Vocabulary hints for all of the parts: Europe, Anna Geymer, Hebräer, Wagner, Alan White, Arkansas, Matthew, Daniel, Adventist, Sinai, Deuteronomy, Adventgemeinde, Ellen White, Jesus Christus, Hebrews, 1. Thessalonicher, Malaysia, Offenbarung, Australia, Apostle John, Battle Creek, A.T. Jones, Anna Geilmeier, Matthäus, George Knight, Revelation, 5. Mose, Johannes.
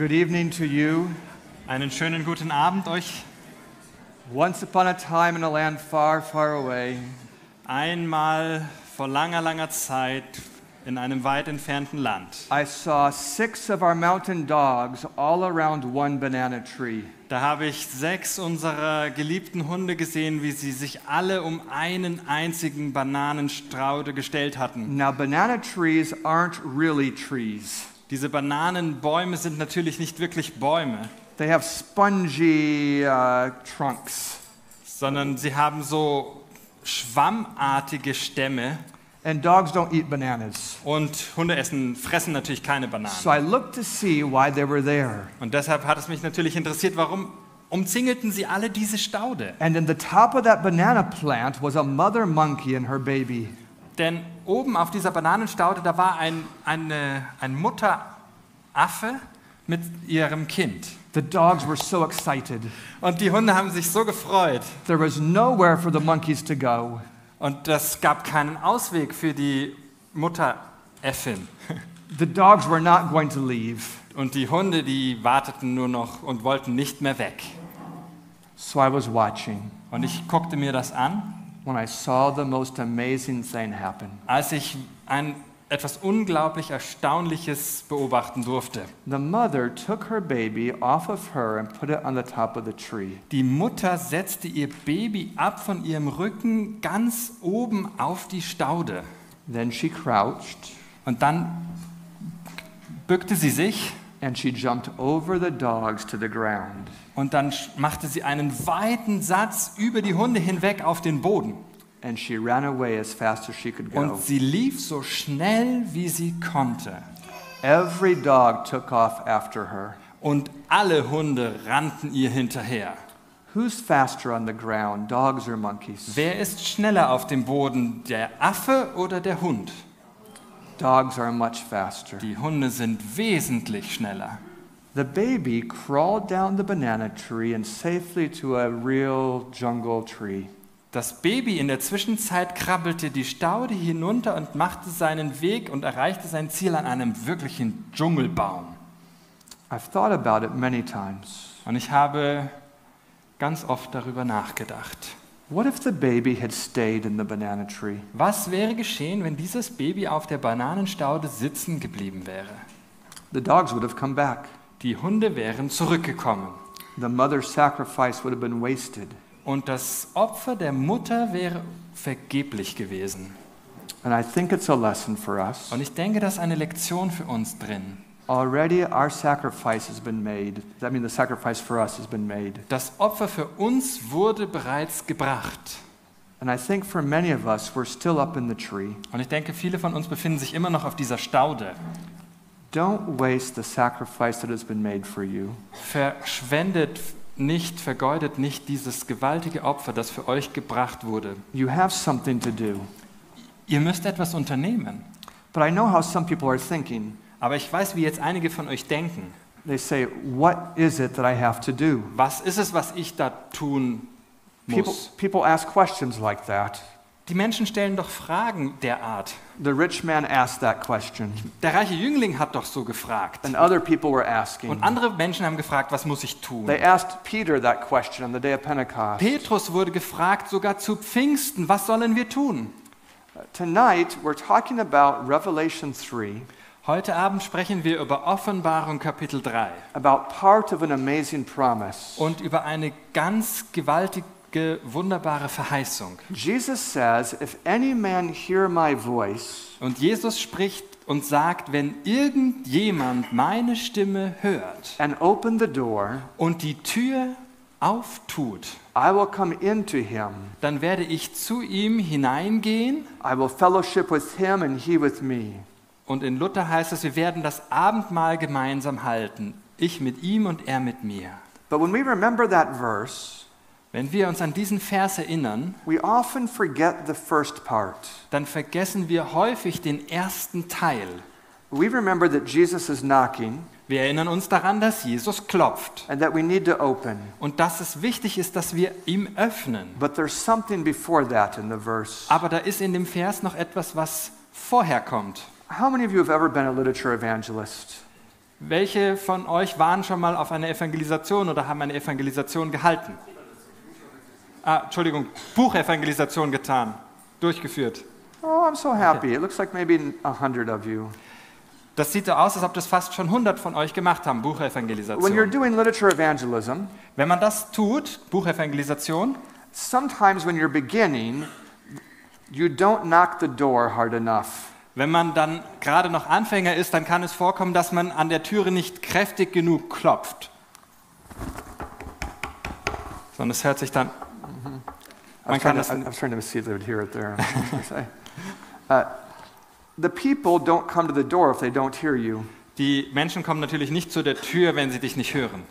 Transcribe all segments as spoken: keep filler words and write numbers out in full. Good evening to you. Einen schönen guten Abend euch. Once upon a time in a land far, far away. Einmal vor langer, langer Zeit in einem weit entfernten Land. I saw six of our mountain dogs all around one banana tree. Da habe ich sechs unserer geliebten Hunde gesehen, wie sie sich alle um einen einzigen Bananenstraude gestellt hatten. Now banana trees aren't really trees. Diese Bananenbäume sind natürlich nicht wirklich Bäume. They have spongy uh, trunks. Sondern sie haben so schwammartige Stämme. And dogs don't eat bananas. Und Hunde essen, fressen natürlich keine Bananen. So I looked to see why they were there. Und deshalb hat es mich natürlich interessiert, warum umzingelten sie alle diese Staude. And in the top of that banana plant was a mother monkey and her baby. Denn oben auf dieser Bananenstaude, da war ein, eine, ein Mutteraffe mit ihrem Kind. The dogs were so excited. Und die Hunde haben sich so gefreut. There was nowhere for the monkeys to go. Und es gab keinen Ausweg für die Mutteräffin. The dogs were not going to leave. Und die Hunde, die warteten nur noch und wollten nicht mehr weg. So I was watching. Und ich guckte mir das an. When I saw the most amazing thing happen. Als ich ein etwas unglaublich Erstaunliches beobachten durfte. The mother took her baby off of her and put it on the top of the tree. Die Mutter setzte ihr Baby ab von ihrem Rücken ganz oben auf die Staude. Then she crouched. Und dann bückte sie sich. And she jumped over the dogs to the ground. Und dann machte sie einen weiten Satz über die Hunde hinweg auf den Boden. And she ran away as fast as she could go. Und sie lief so schnell wie sie konnte. Every dog took off after her. Und alle Hunde rannten ihr hinterher. Who's faster on the ground, dogs or monkeys? Wer ist schneller auf dem Boden, der Affe oder der Hund? Dogs are much faster. Die Hunde sind wesentlich schneller. The baby crawled down the banana tree and safely to a real jungle tree. Das Baby in der Zwischenzeit krabbelte die Staude hinunter und machte seinen Weg und erreichte sein Ziel an einem wirklichen Dschungelbaum. I've thought about it many times. Und ich habe ganz oft darüber nachgedacht. What if the baby had stayed in the banana tree? Was wäre geschehen, wenn dieses Baby auf der Bananenstaude sitzen geblieben wäre? The dogs would have come back. Die Hunde wären zurückgekommen. The mother's sacrifice would have been wasted. Und das Opfer der Mutter wäre vergeblich gewesen. And I think it's a lesson for us. Und ich denke, das ist eine Lektion für uns drin. Already our sacrifice has been made. I mean, the sacrifice for us has been made. Das Opfer für uns wurde bereits gebracht. And I think for many of us, we're still up in the tree. Und ich denke, viele von uns befinden sich immer noch auf dieser Staude. Don't waste the sacrifice that has been made for you. Verschwendet nicht, vergeudet nicht dieses gewaltige Opfer, das für euch gebracht wurde. You have something to do. Ihr müsst etwas unternehmen. But I know how some people are thinking. Aber ich weiß, wie jetzt einige von euch denken. They say, what is it that I have to do? Was ist es, was ich da tun muss? People, people ask questions like that. Die Menschen stellen doch Fragen der Art. The rich man asked that question. Der reiche Jüngling hat doch so gefragt. And other people were asking. Und andere Menschen haben gefragt, was muss ich tun? They asked Peter that question on the day of Pentecost. Petrus wurde gefragt, sogar zu Pfingsten, was sollen wir tun? Tonight we're talking about Revelation three. Heute Abend sprechen wir über Offenbarung Kapitel drei. About part of an amazing promise. Und über eine ganz gewaltige wunderbare Verheißung. Jesus says, if any man hear my voice, und Jesus spricht und sagt, wenn irgendjemand meine Stimme hört and open the door, und die Tür auftut, I will come into him. Dann werde ich zu ihm hineingehen. I will fellowship with him and he with me. Und in Luther heißt es, wir werden das Abendmahl gemeinsam halten, ich mit ihm und er mit mir. But when we remember that verse, wenn wir uns an diesen Vers erinnern, we often forget the first part. Dann vergessen wir häufig den ersten Teil. We remember that Jesus is knocking. Wir erinnern uns daran, dass Jesus klopft. And that we need to open. Und dass es wichtig ist, dass wir ihm öffnen. But there's something before that in the verse. Aber da ist in dem Vers noch etwas, was vorher kommt. How many of you have ever been a literature evangelist? Welche von euch waren schon mal auf einer Evangelisation oder haben eine Evangelisation gehalten? Ah, Entschuldigung, Buchevangelisation getan, durchgeführt. Oh, I'm so happy. Okay. It looks like maybe a hundred of you. Das sieht so aus, als ob das fast schon hundert von euch gemacht haben, Buchevangelisation. When you're doing literature evangelism, wenn man das tut, Buchevangelisation, sometimes when you're beginning, you don't knock the door hard enough. Wenn man dann gerade noch Anfänger ist, dann kann es vorkommen, dass man an der Türe nicht kräftig genug klopft. Sondern es hört sich dann... Mm-hmm. Man kann das... I'm trying to see if they would hear it there. uh, the people don't come to the door if they don't hear you. Die Menschen kommen natürlich nicht zu der Tür, wenn sie dich nicht hören.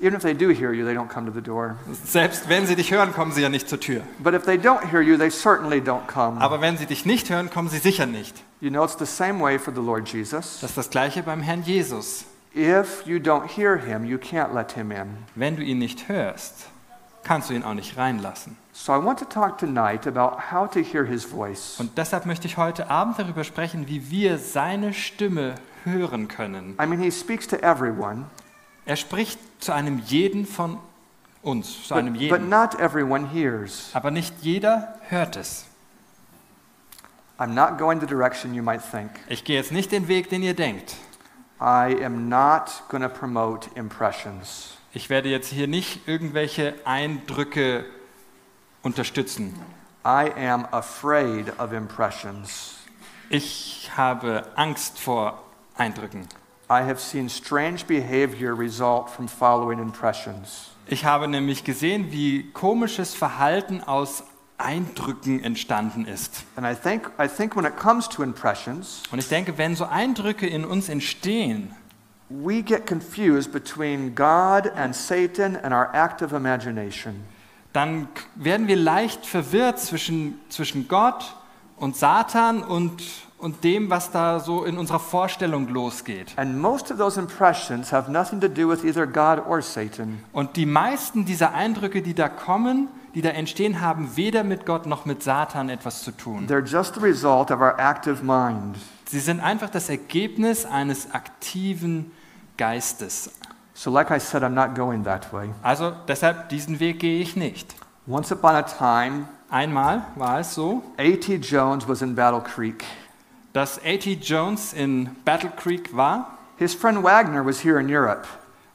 Even if they do hear you, they don't come to the door. Selbst wenn sie dich hören, kommen sie ja nicht zur Tür. But if they don't hear you, they certainly don't come. Aber wenn sie dich nicht hören, kommen sie sicher nicht. You know, it's the same way for the Lord Jesus. Das ist das Gleiche beim Herrn Jesus. If you don't hear him, you can't let him in. Wenn du ihn nicht hörst, kannst du ihn auch nicht reinlassen. So I want to talk tonight about how to hear his voice. Und deshalb möchte ich heute Abend darüber sprechen, wie wir seine Stimme hören können. I mean, he speaks to everyone. Er spricht zu einem jeden von uns, zu einem jeden. But not everyone hears. Aber nicht jeder hört es. I'm not going the direction you might think. Ich gehe jetzt nicht den Weg, den ihr denkt. I am not going to promote impressions. Ich werde jetzt hier nicht irgendwelche Eindrücke unterstützen. I am afraid of impressions. Ich habe Angst vor Eindrücken. I have seen strange behavior result from following impressions. Ich habe nämlich gesehen, wie komisches Verhalten aus Eindrücken entstanden ist. And I think I think when it comes to impressions, und ich denke, wenn so Eindrücke in uns entstehen, we get confused between God and Satan and our active imagination. Dann werden wir leicht verwirrt zwischen zwischen Gott und Satan und und dem, was da so in unserer Vorstellung losgeht. Und die meisten dieser Eindrücke, die da kommen, die da entstehen, haben weder mit Gott noch mit Satan etwas zu tun. Sie sind einfach das Ergebnis eines aktiven Geistes. Also deshalb, diesen Weg gehe ich nicht. Once upon a time, einmal war es so, A T Jones was in Battle Creek. Dass A T Jones in Battle Creek war. His friend Wagner was here in Europe.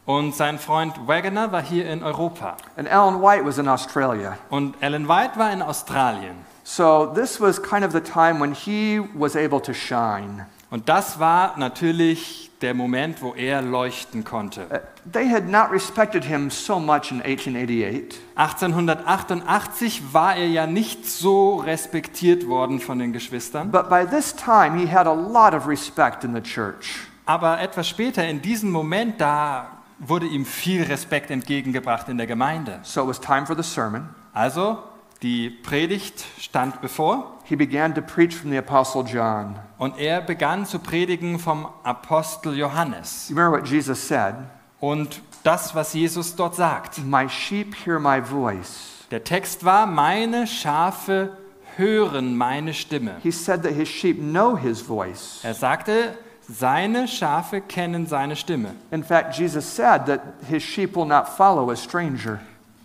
Und sein Freund Wagner war hier in Europa. And Alan White was in Australia. Und Ellen White war in Australien. So this was kind of the time when he was able to shine. Und das war natürlich der Moment, wo er leuchten konnte. They had not respected him so much in eighteen eighty-eight. achtzehnhundertachtundachtzig war er ja nicht so respektiert worden von den Geschwistern. But by this time he had a lot of respect in the church. Aber etwas später, in diesem Moment, da wurde ihm viel Respekt entgegengebracht in der Gemeinde. So it was time for the sermon. Also die Predigt stand bevor. He began to preach from the Apostle John. Und er begann zu predigen vom Apostel Johannes. You remember what Jesus said? Und das, was Jesus dort sagt. My sheep hear my voice. Der Text war: Meine Schafe hören meine Stimme. He said that his sheep know his voice. Er sagte, seine Schafe kennen seine Stimme. In fact, Jesus said that his sheep will not follow a stranger.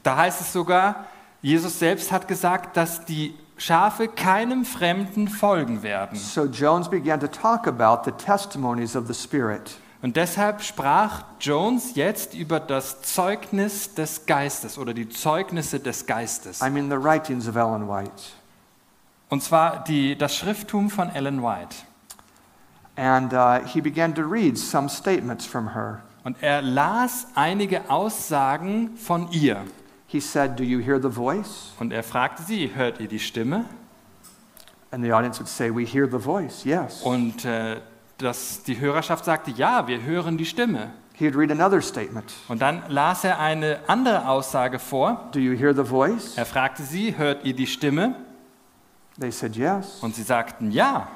Da heißt es sogar, Jesus selbst hat gesagt, dass die Schafe keinem Fremden folgen werden. So Jones began to talk about the testimonies of the Spirit. Und deshalb sprach Jones jetzt über das Zeugnis des Geistes oder die Zeugnisse des Geistes. I mean the writings of Ellen White. Und zwar die das Schrifttum von Ellen White. And uh, he began to read some statements from her. Und er las einige Aussagen von ihr. He said, "Do you hear the voice?" Und er fragte sie, hört ihr die Stimme? And the audience would say, "We hear the voice." Yes. Und äh, das, die Hörerschaft sagte, ja, wir hören die Stimme. He'd read another statement. Und dann las er eine andere Aussage vor. Do you hear the voice? Er fragte sie, hört ihr die Stimme? They said yes. Und sie sagten ja.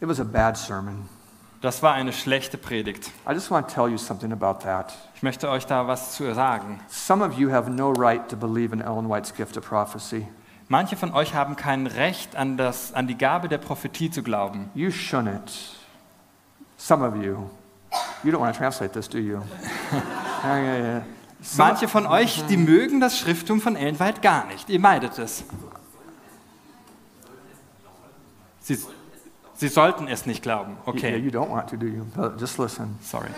It was a bad sermon. Das war eine schlechte Predigt. I just want to tell you something about that. Ich möchte euch da was zu sagen. Some of you have no right to believe in Ellen White's gift of prophecy. Manche von euch haben kein Recht an das an die Gabe der Prophetie zu glauben. You shouldn't. Some of you. You don't want to translate this, do you? yeah, yeah. So, manche von euch, die mögen das Schrifttum von Ellen White gar nicht. Ihr meidet es. Sie, Sie sollten es nicht glauben. Okay. Yeah, you don't want to, do you? Just listen. Sorry.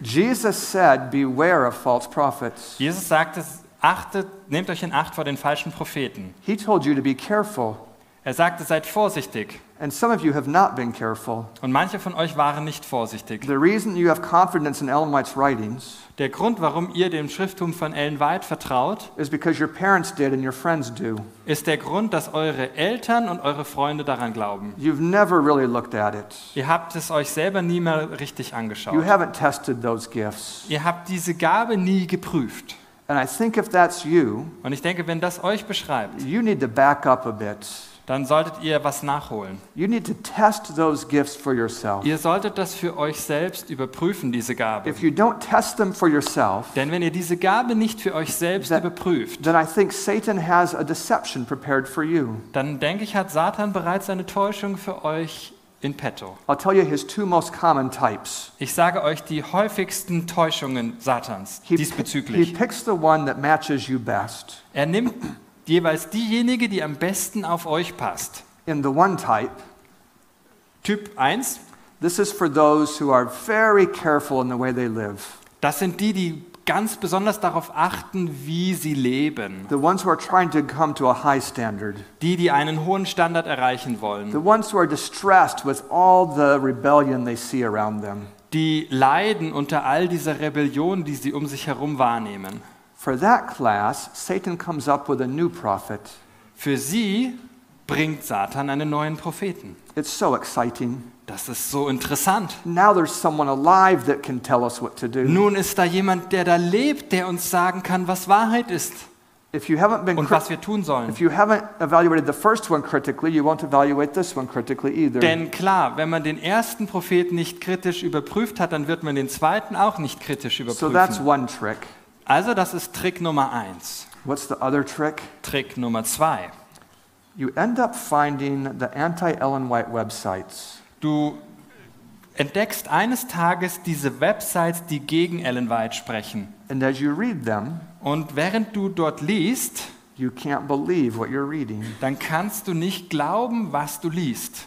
Jesus said, beware of false prophets. Jesus sagte, achtet, nehmt euch in Acht vor den falschen Propheten. He told you to be careful. Er sagte, seid vorsichtig. And some of you have not been careful. Und manche von euch waren nicht vorsichtig. The reason you have confidence in Ellen White's writings. Der Grund, warum ihr dem Schrifttum von Ellen White vertraut, is because your parents did and your friends do. Ist der Grund, dass eure Eltern und eure Freunde daran glauben. You've never really looked at it. Ihr habt es euch selber nie mal richtig angeschaut. You haven't tested those gifts. Ihr habt diese Gabe nie geprüft. And I think if that's you, und ich denke, wenn das euch beschreibt, you need to back up a bit. Dann solltet ihr was nachholen. You need to test those gifts for yourself. Ihr solltet das für euch selbst überprüfen, diese Gabe. If you don't test them for yourself, denn wenn ihr diese Gabe nicht für euch selbst that, überprüft, then I think Satan has a deception prepared for you. Dann denke ich, hat Satan bereits eine Täuschung für euch in petto. I'll tell you his two most common types. Ich sage euch die häufigsten Täuschungen Satans he diesbezüglich. He picks the one that matches you best. Er nimmt jeweils diejenige, die am besten auf euch passt. In the one type, Typ eins, this is for those who are very careful in the way they live. Das sind die, die ganz besonders darauf achten, wie sie leben. The ones who are trying to come to a high standard. Die, die einen hohen Standard erreichen wollen. The ones who are distressed with all the rebellion they see around them. Die leiden unter all dieser Rebellion, die sie um sich herum wahrnehmen. For that class, Satan comes up with a new prophet. Für sie bringt Satan einen neuen Propheten. It's so exciting. Das ist so interessant. Now there's someone alive that can tell us what to do. Nun ist da jemand, der da lebt, der uns sagen kann, was Wahrheit ist. If you haven't been und was wir tun sollen. If you haven't evaluated the first one critically, you won't evaluate this one critically either. Denn klar, wenn man den ersten Propheten nicht kritisch überprüft hat, dann wird man den zweiten auch nicht kritisch überprüfen. So that's one trick. Also das ist Trick Nummer eins. What's the other trick? Trick Nummer zwei. You end up finding the anti-Ellen White websites. Du entdeckst eines Tages diese Websites, die gegen Ellen White sprechen. And as you read them, und während du dort liest, you can't believe what you're reading. Dann kannst du nicht glauben, was du liest.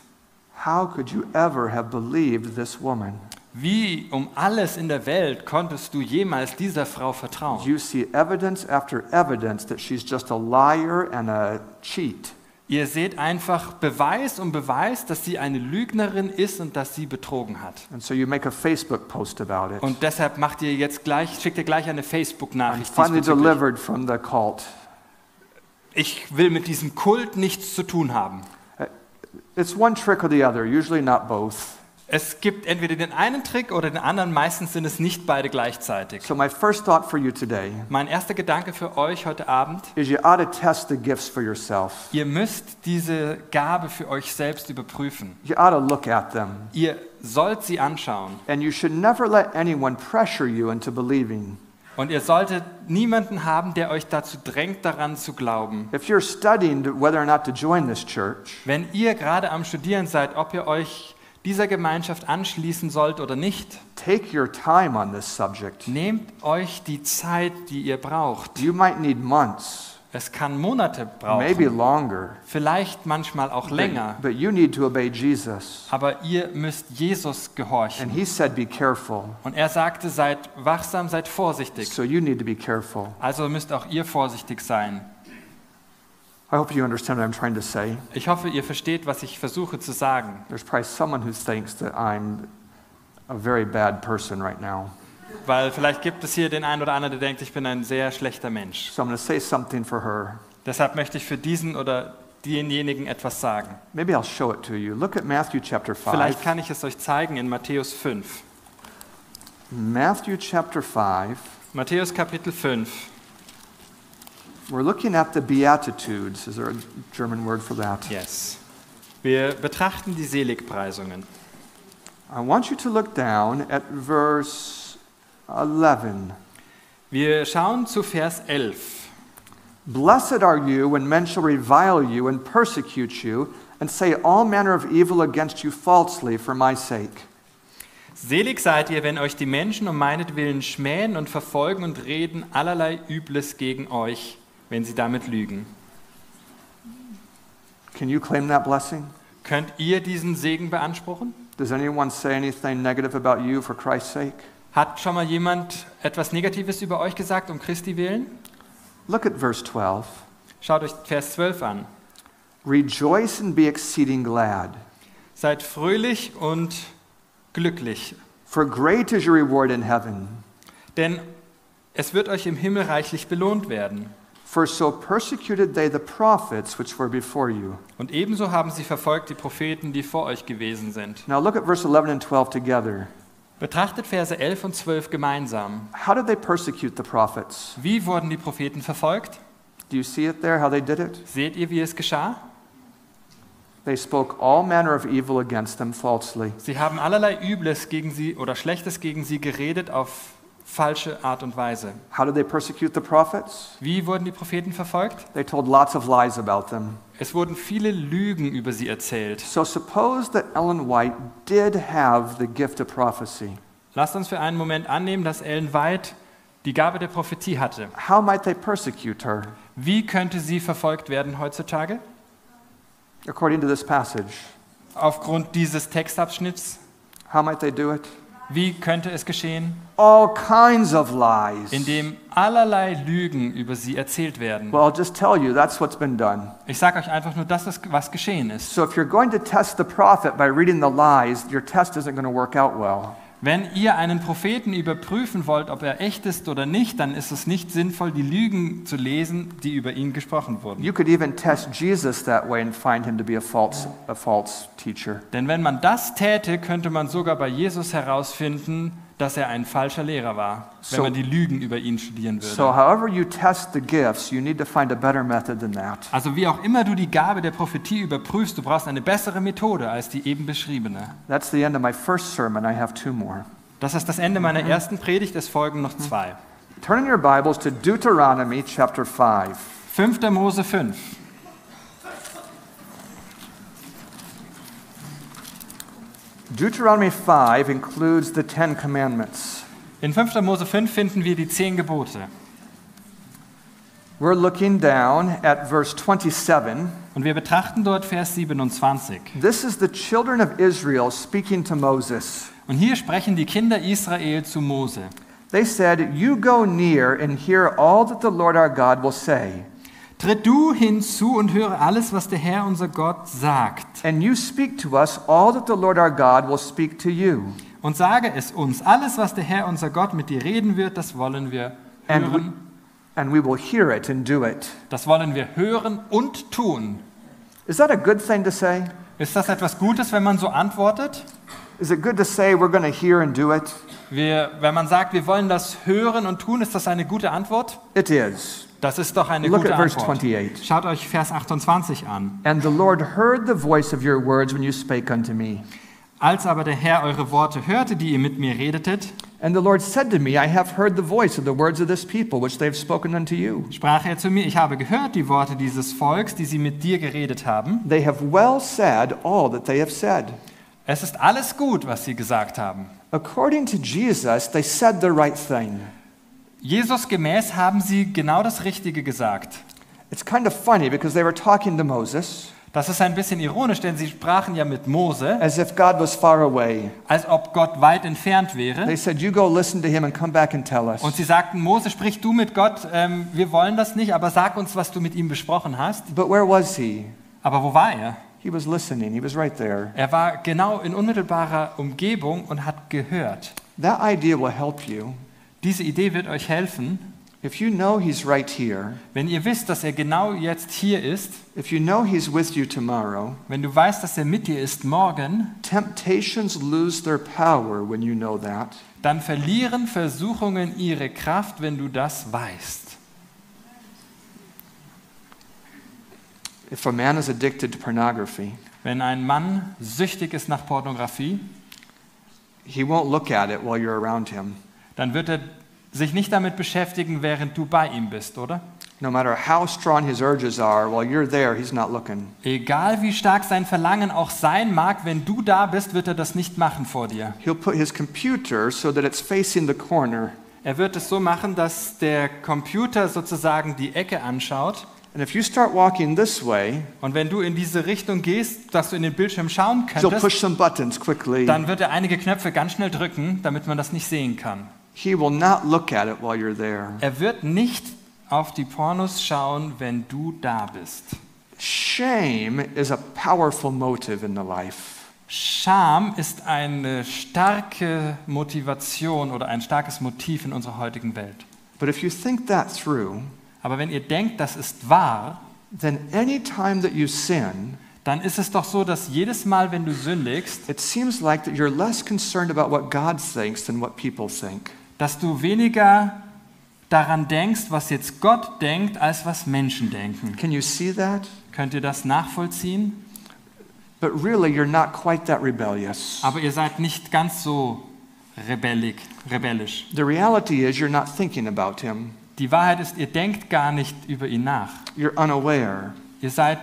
How could you ever have believed this woman? Wie um alles in der Welt konntest du jemals dieser Frau vertrauen? You see evidence after evidence that she's just a liar and a cheat. Ihr seht einfach Beweis um Beweis, dass sie eine Lügnerin ist und dass sie betrogen hat. And so you make a Facebook post about it. Und deshalb macht ihr jetzt gleich, schickt ihr gleich eine Facebook-Nachricht. I'm finally delivered from the cult. Ich will mit diesem Kult nichts zu tun haben. It's one trick or the other, usually not both. Es gibt entweder den einen Trick oder den anderen, meistens sind es nicht beide gleichzeitig. So my first thought for you today. Mein erster Gedanke für euch heute Abend is you ought to test the gifts for yourself. Ihr müsst diese Gabe für euch selbst überprüfen. You ought to look at them. Ihr sollt sie anschauen. And you should never let anyone pressure you into believing. Und ihr solltet niemanden haben, der euch dazu drängt, daran zu glauben. If you're studying whether or not to join this church. Wenn ihr gerade am Studieren seid, ob ihr euch dieser Gemeinschaft anschließen sollt oder nicht. Take your time on this subject. Nehmt euch die Zeit, die ihr braucht. You might need months. Es kann Monate brauchen. Maybe longer. Vielleicht manchmal auch länger. But, but you need to obey Jesus. Aber ihr müsst Jesus gehorchen. And he said, be careful. Und er sagte, seid wachsam, seid vorsichtig. So you need to be careful. Also müsst auch ihr vorsichtig sein. I hope you understand what I'm trying to say. Ich hoffe, ihr versteht, was ich versuche zu sagen. There's probably someone who thinks that I'm a very bad person right now. Weil vielleicht gibt es hier den einen oder anderen, der denkt, ich bin ein sehr schlechter Mensch. So I'm going to say something for her. Deshalb möchte ich für diesen oder denjenigen etwas sagen. Maybe I'll show it to you. Look at Matthew chapter five. Vielleicht kann ich es euch zeigen in Matthäus fünf. Matthew chapter five. Matthäus Kapitel fünf. We're looking at the Beatitudes. Is there a German word for that? Yes. Wir betrachten die Seligpreisungen. I want you to look down at verse eleven. Wir schauen zu Vers elf. Blessed are you when men shall revile you and persecute you and say all manner of evil against you falsely for my sake. Selig seid ihr, wenn euch die Menschen um meinetwillen schmähen und verfolgen und reden allerlei Übles gegen euch, wenn sie damit lügen. Can you claim that blessing? Könnt ihr diesen Segen beanspruchen? Does anyone say anything negative about you for Christ's sake? Hat schon mal jemand etwas Negatives über euch gesagt, um Christi willen? Look at verse twelve. Schaut euch Vers zwölf an. Rejoice and be exceeding glad. Seid fröhlich und glücklich. For great is your reward in heaven. Denn es wird euch im Himmel reichlich belohnt werden. For so persecuted they the prophets which were before you. Und ebenso haben sie verfolgt die Propheten, die vor euch gewesen sind. Now look at verse eleven and twelve together. Betrachtet Verse elf und zwölf gemeinsam. How did they persecute the prophets? Wie wurden die Propheten verfolgt? Do you see it there, how they did it? Seht ihr, wie es geschah? They spoke all manner of evil against them falsely. Sie haben allerlei Übles gegen sie oder Schlechtes gegen sie geredet auf falsche Art und Weise. How did they persecute the prophets? Wie wurden die Propheten verfolgt? They told lots of lies about them. Es wurden viele Lügen über sie erzählt. So suppose that Ellen White did have the gift of prophecy. Lasst uns für einen Moment annehmen, dass Ellen White die Gabe der Prophetie hatte. How might they persecute her? Wie könnte sie verfolgt werden heutzutage? According to this passage. Aufgrund dieses Textabschnitts. How might they do it? Wie könnte es geschehen? All kinds of lies. Indem allerlei Lügen über sie erzählt werden. Well, I'll just tell you, that's what's been done. Ich sage euch einfach nur, das ist, was geschehen ist. So if you're going to test the prophet by reading the lies, your test isn't going to work out well. Wenn ihr einen Propheten überprüfen wollt, ob er echt ist oder nicht, dann ist es nicht sinnvoll, die Lügen zu lesen, die über ihn gesprochen wurden. You could even test Jesus that way and find him to be a false, a false teacher. Denn wenn man das täte, könnte man sogar bei Jesus herausfinden, dass er ein falscher Lehrer war, wenn so, man die Lügen über ihn studieren würde. So however you test the gifts, you need to find a better method than that. Also wie auch immer du die Gabe der Prophetie überprüfst, du brauchst eine bessere Methode als die eben beschriebene. That's the end of my first sermon. I have two more. Das ist das Ende meiner ersten Predigt, es folgen noch zwei. Turn in your Bibles to Deuteronomy chapter five. fünfter Mose fünf. Deuteronomy five includes the Ten Commandments. In fünfter Mose fünf finden wir die zehn Gebote. We're looking down at verse twenty-seven. Und wir betrachten dort Vers siebenundzwanzig. This is the children of Israel speaking to Moses. Und hier sprechen die Kinder Israel zu Mose. They said, "You go near and hear all that the Lord our God will say." Tritt du hinzu und höre alles, was der Herr, unser Gott, sagt. And you speak to us all that the Lord our God will speak to you. Und sage es uns, alles, was der Herr, unser Gott, mit dir reden wird, das wollen wir hören. And we, and we will hear it and do it. Das wollen wir hören und tun. Is that a good thing to say? Ist das etwas Gutes, wenn man so antwortet? Is it good to say we're going to hear and do it? Wir, wenn man sagt, wir wollen das hören und tun, ist das eine gute Antwort? It is. Das ist doch eine Look gute Antwort. Schaut euch Vers achtundzwanzig an. And the Lord heard the voice of your words when you spake unto me. Als aber der Herr eure Worte hörte, die ihr mit mir redetet, and the Lord said to me, I have heard the voice of the words of this people which they have spoken unto you. Sprach er zu mir, ich habe gehört die Worte dieses Volks, die sie mit dir geredet haben. They have well said all that they have said. Es ist alles gut, was sie gesagt haben. According to Jesus, they said the right thing. Jesus gemäß haben sie genau das Richtige gesagt. It's kind of funny because they were talking to Moses. Das ist ein bisschen ironisch, denn sie sprachen ja mit Mose. As if God was far away. Als ob Gott weit entfernt wäre. They said, "You go listen to him and come back and tell us." Und sie sagten, Mose, sprich du mit Gott. Ähm, wir wollen das nicht, aber sag uns, was du mit ihm besprochen hast. But where was he? Aber wo war er? He was listening. He was right there. Er war genau in unmittelbarer Umgebung und hat gehört. That idea will help you. Diese Idee wird euch helfen, if you know he's right here, wenn ihr wisst, dass er genau jetzt hier ist, if you know he's with you tomorrow, wenn du weißt, dass er mit dir ist morgen, temptations lose their power when you know that, dann verlieren Versuchungen ihre Kraft, wenn du das weißt. If a man is addicted to pornography, wenn ein Mann süchtig ist nach Pornografie, he won't look at it while you're around him. Dann wird er sich nicht damit beschäftigen, während du bei ihm bist, oder? No matter how strong his urges are, while you're there, he's not looking. Egal wie stark sein Verlangen auch sein mag, wenn du da bist, wird er das nicht machen vor dir. He'll put his computer so that it's facing the corner. Er wird es so machen, dass der Computer sozusagen die Ecke anschaut. And if you start walking this way, und wenn du in diese Richtung gehst, dass du in den Bildschirm schauen könntest, push some buttons quickly. Dann wird er einige Knöpfe ganz schnell drücken, damit man das nicht sehen kann. He will not look at it while you're there. Er wird nicht auf die Pornos schauen, wenn du da bist. Shame is a powerful motive in the life. Scham ist eine starke Motivation oder ein starkes Motiv in unserer heutigen Welt. But if you think that through, aber wenn ihr denkt, das ist wahr, then any time that you sin, dann ist es doch so, dass jedes Mal, wenn du sündigst, it seems like that you're less concerned about what God thinks than what people think. Dass du weniger daran denkst, was jetzt Gott denkt, als was Menschen denken. Can you see that? Könnt ihr das nachvollziehen? But really, you're not quite that rebellious. Aber ihr seid nicht ganz so rebellig, rebellisch. The reality is, you're not thinking about him. Die Wahrheit ist, ihr denkt gar nicht über ihn nach. You're unaware. Ihr seid,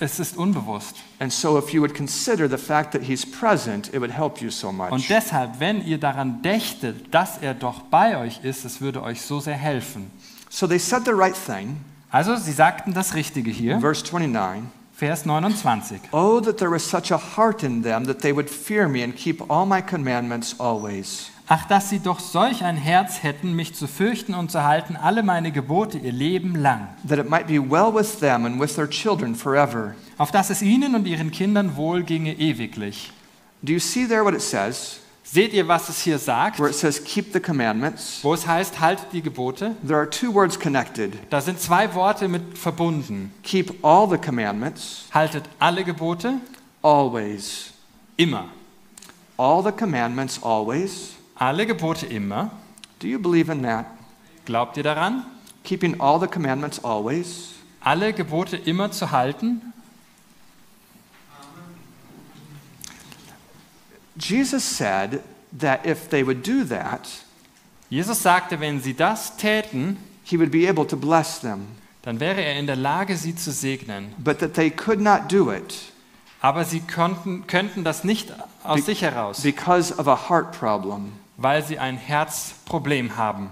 es ist unbewusst. And so, if you would consider the fact that he's present, it would help you so much. Und deshalb, wenn ihr daran dächtet, dass er doch bei euch ist, es würde euch so sehr helfen. So they said the right thing. Also, sie sagten das Richtige hier. Verse twenty-nine. Vers neunundzwanzig. Oh, that there was such a heart in them, that they would fear me and keep all my commandments always. Ach, dass sie doch solch ein Herz hätten, mich zu fürchten und zu halten, alle meine Gebote ihr Leben lang. That it might be well with them and with their children forever. Auf dass es ihnen und ihren Kindern wohl ginge ewiglich. Do you see there what it says? Seht ihr, was es hier sagt? Where it says, keep the commandments. Wo es heißt, haltet die Gebote. There are two words connected. Da sind zwei Worte mit verbunden. Keep all the commandments. Haltet alle Gebote. Always. Immer. All the commandments always. Alle Gebote immer. Do you believe in that? Glaubt ihr daran? Keeping all the commandments always. Alle Gebote immer zu halten. Jesus said that if they would do that, Jesus sagte, wenn sie das täten, he would be able to bless them. Dann wäre er in der Lage, sie zu segnen. But that they could not do it. Aber sie konnten, könnten das nicht aus sich heraus. Because of a heart problem. Weil sie ein Herzproblem haben.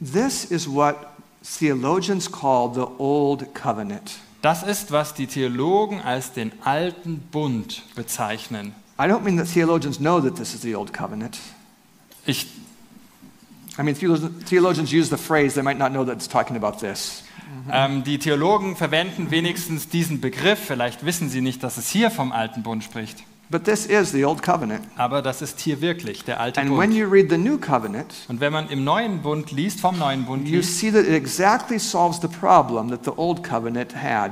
This is what theologians call the old covenant. Das ist, was die Theologen als den alten Bund bezeichnen. I don't mean that theologians know that this is the old covenant. Ich, I mean, theologians use the phrase, they might not know that it's talking about this. Ähm, die Theologen verwenden wenigstens diesen Begriff, vielleicht wissen sie nicht, dass es hier vom alten Bund spricht. But this is the old covenant. Aber das ist hier wirklich der alte And Bund. When you read the new covenant, und wenn man im neuen Bund liest, vom neuen Bund you liest, see that it exactly solves the problem that the old covenant had.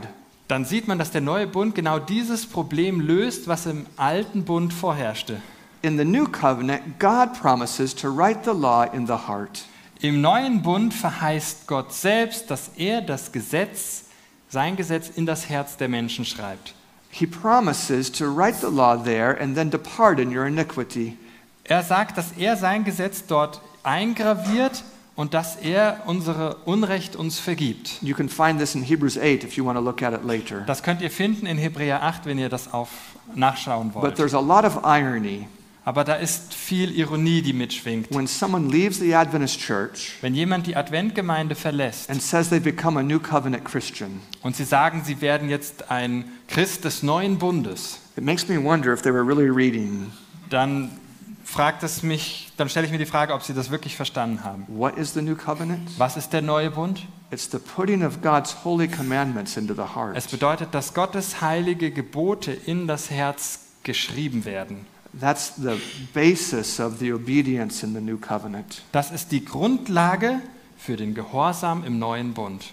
Dann sieht man, dass der neue Bund genau dieses Problem löst, was im alten Bund vorherrschte. In the new covenant, God promises to write the law in the heart. Im neuen Bund verheißt Gott selbst, dass er das Gesetz, sein Gesetz in das Herz der Menschen schreibt. He promises to write the law there and then to pardon your iniquity. Er sagt, dass er sein Gesetz dort eingraviert und dass er unsere Unrecht uns vergibt. You can find this in Hebrews eight if you want to look at it later. Das könnt ihr finden in Hebräer acht, wenn ihr das auf nachschauen wollt. But there's a lot of irony. Aber da ist viel Ironie, die mitschwingt. When someone leaves the Adventist church, wenn jemand die Adventgemeinde verlässt, and says they become a new covenant Christian, und sie sagen, sie werden jetzt ein Christ des neuen Bundes, it makes me wonder if they were really reading. Dann fragt es mich, dann stelle ich mir die Frage, ob sie das wirklich verstanden haben. What is the new covenant? Was ist der neue Bund? It's the putting of God's holy commandments into the heart. Es bedeutet, dass Gottes heilige Gebote in das Herz geschrieben werden. That's the basis of the obedience in the new covenant. Das ist die Grundlage für den Gehorsam im neuen Bund.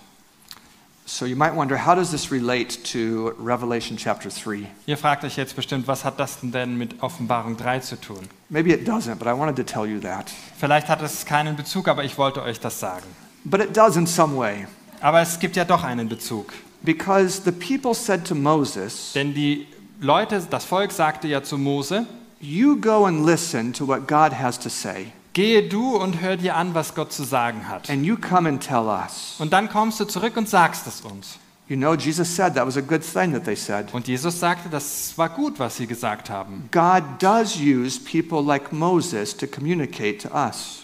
So you might wonder, how does this relate to Revelation chapter three? Ihr fragt euch jetzt bestimmt, was hat das denn mit Offenbarung drei zu tun? Maybe it doesn't, but I wanted to tell you that. Vielleicht hat es keinen Bezug, aber ich wollte euch das sagen. But it does in some way. Aber es gibt ja doch einen Bezug. Because the people said to Moses, denn die Leute, das Volk sagte ja zu Mose, you go and listen to what God has to say. Gehe du und hör dir an, was Gott zu sagen hat. And you come and tell us. Und dann kommst du zurück und sagst es uns. You know, Jesus said that was a good thing that they said. Und Jesus sagte, das war gut, was sie gesagt haben. God does use people like Moses to communicate to us.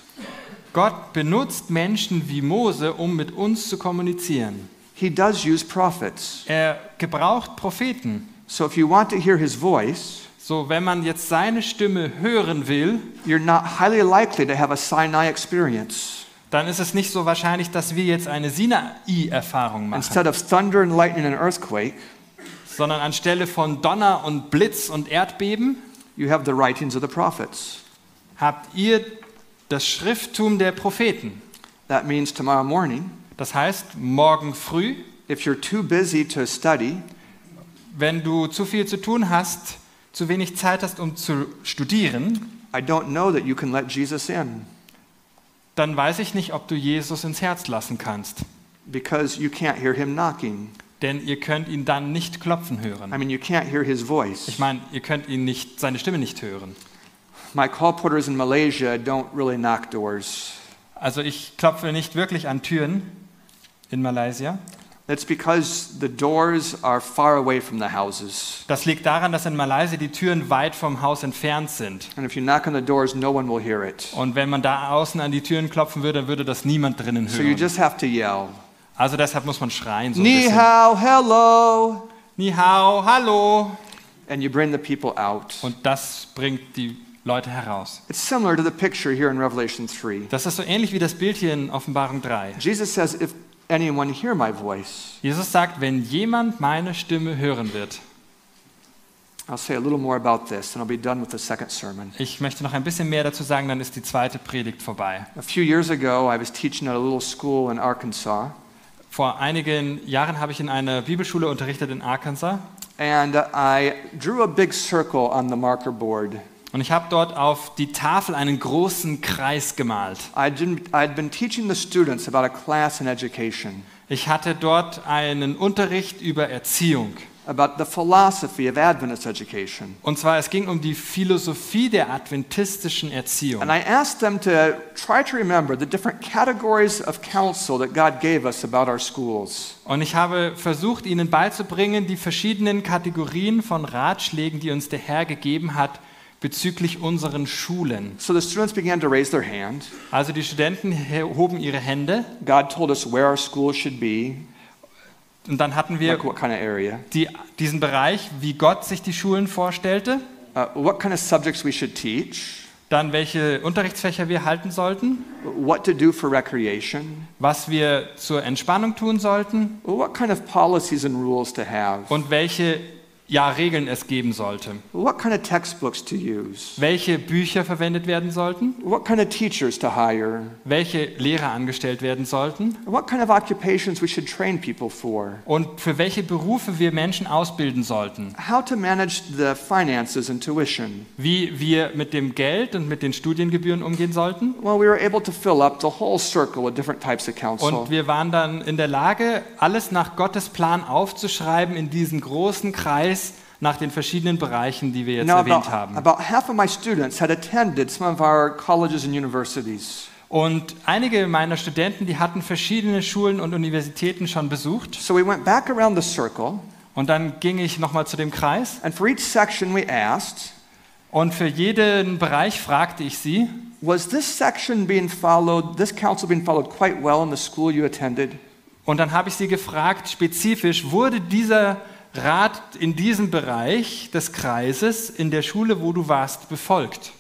Gott benutzt Menschen wie Mose, um mit uns zu kommunizieren. He does use prophets. Er gebraucht Propheten. So if you want to hear his voice, so wenn man jetzt seine Stimme hören will, you're not highly likely to have a Sinai experience. Dann ist es nicht so wahrscheinlich, dass wir jetzt eine Sinai-Erfahrung machen. Instead of thunder and lightning and earthquake, sondern anstelle von Donner und Blitz und Erdbeben, you have the writings of the prophets. Habt ihr das Schrifttum der Propheten. That means tomorrow morning. Das heißt, morgen früh, if you're too busy to study, wenn du zu viel zu tun hast, zu wenig Zeit hast, um zu studieren, I don't know that you can let Jesus in. Dann weiß ich nicht, ob du Jesus ins Herz lassen kannst. Because you can't hear him knocking. Denn ihr könnt ihn dann nicht klopfen hören. I mean, you can't hear his voice. Ich meine, ihr könnt ihn nicht, seine Stimme nicht hören. My call porters in Malaysia don't really knock doors. Also ich klopfe nicht wirklich an Türen in Malaysia. That's because the doors are far away from the houses. Das liegt daran, dass in Malaysia die Türen weit vom Haus entfernt sind. And if you knock on the doors, no one will hear it. Und wenn man da außen an die Türen klopfen würde, dann würde das niemand drinnen hören. So you just have to yell. Also deshalb muss man schreien so ein bisschen. Ni hao, hello. Ni hao, hallo. And you bring the people out. Und das bringt die Leute heraus. It's similar to the picture here in Revelation three. Das ist so ähnlich wie das Bild hier in Offenbarung drei. Jesus says, if anyone hear my voice. Jesus sagt, wenn jemand meine Stimme hören wird. I'll say a little more about this and I'll be done with the second sermon. Ich möchte noch ein bisschen mehr dazu sagen, dann ist die zweite Predigt vorbei. A few years ago I was teaching at a little school in Arkansas. Vor einigen Jahren habe ich in einer Bibelschule unterrichtet in Arkansas. And I drew a big circle on the marker board. Und ich habe dort auf die Tafel einen großen Kreis gemalt. Ich hatte dort einen Unterricht über Erziehung. About the philosophy of Adventist education. Und zwar es ging um die Philosophie der adventistischen Erziehung. And I asked them to try to remember the different categories of counsel that God gave us about our schools. Und ich habe versucht, ihnen beizubringen, die verschiedenen Kategorien von Ratschlägen, die uns der Herr gegeben hat, bezüglich unseren Schulen. So the students began to raise their hand. Also die Studenten hoben ihre Hände. God told us where our school should be. Und dann hatten wir like what kind of area. Die, diesen Bereich, wie Gott sich die Schulen vorstellte. Uh, what kind of subjects we should teach. Dann welche Unterrichtsfächer wir halten sollten. What to do for recreation. Was wir zur Entspannung tun sollten. What kind of policies and rules to have. Und welche ja Regeln es geben sollte. What kind of textbooks to use? Welche Bücher verwendet werden sollten? What kind of teachers to hire? Welche Lehrer angestellt werden sollten? What kind of occupations we should train people for? Und für welche Berufe wir Menschen ausbilden sollten? How to manage the finances and tuition? Wie wir mit dem Geld und mit den Studiengebühren umgehen sollten? Well, we were able to fill up the whole circle with different types of counsel. Und wir waren dann in der Lage, alles nach Gottes Plan aufzuschreiben in diesen großen Kreis nach den verschiedenen Bereichen, die wir jetzt Now, erwähnt about, haben. About half of my students had attended some of our colleges and universities. Und einige meiner Studenten, die hatten verschiedene Schulen und Universitäten schon besucht. So we went back around the circle. Und dann ging ich nochmal zu dem Kreis. And for each section we asked. Und für jeden Bereich fragte ich sie. Was this section being followed? This counsel being followed quite well in the school you attended? Und dann habe ich sie gefragt, spezifisch wurde dieser Rat in diesem Bereich des Kreises in der Schule, wo du warst, befolgt?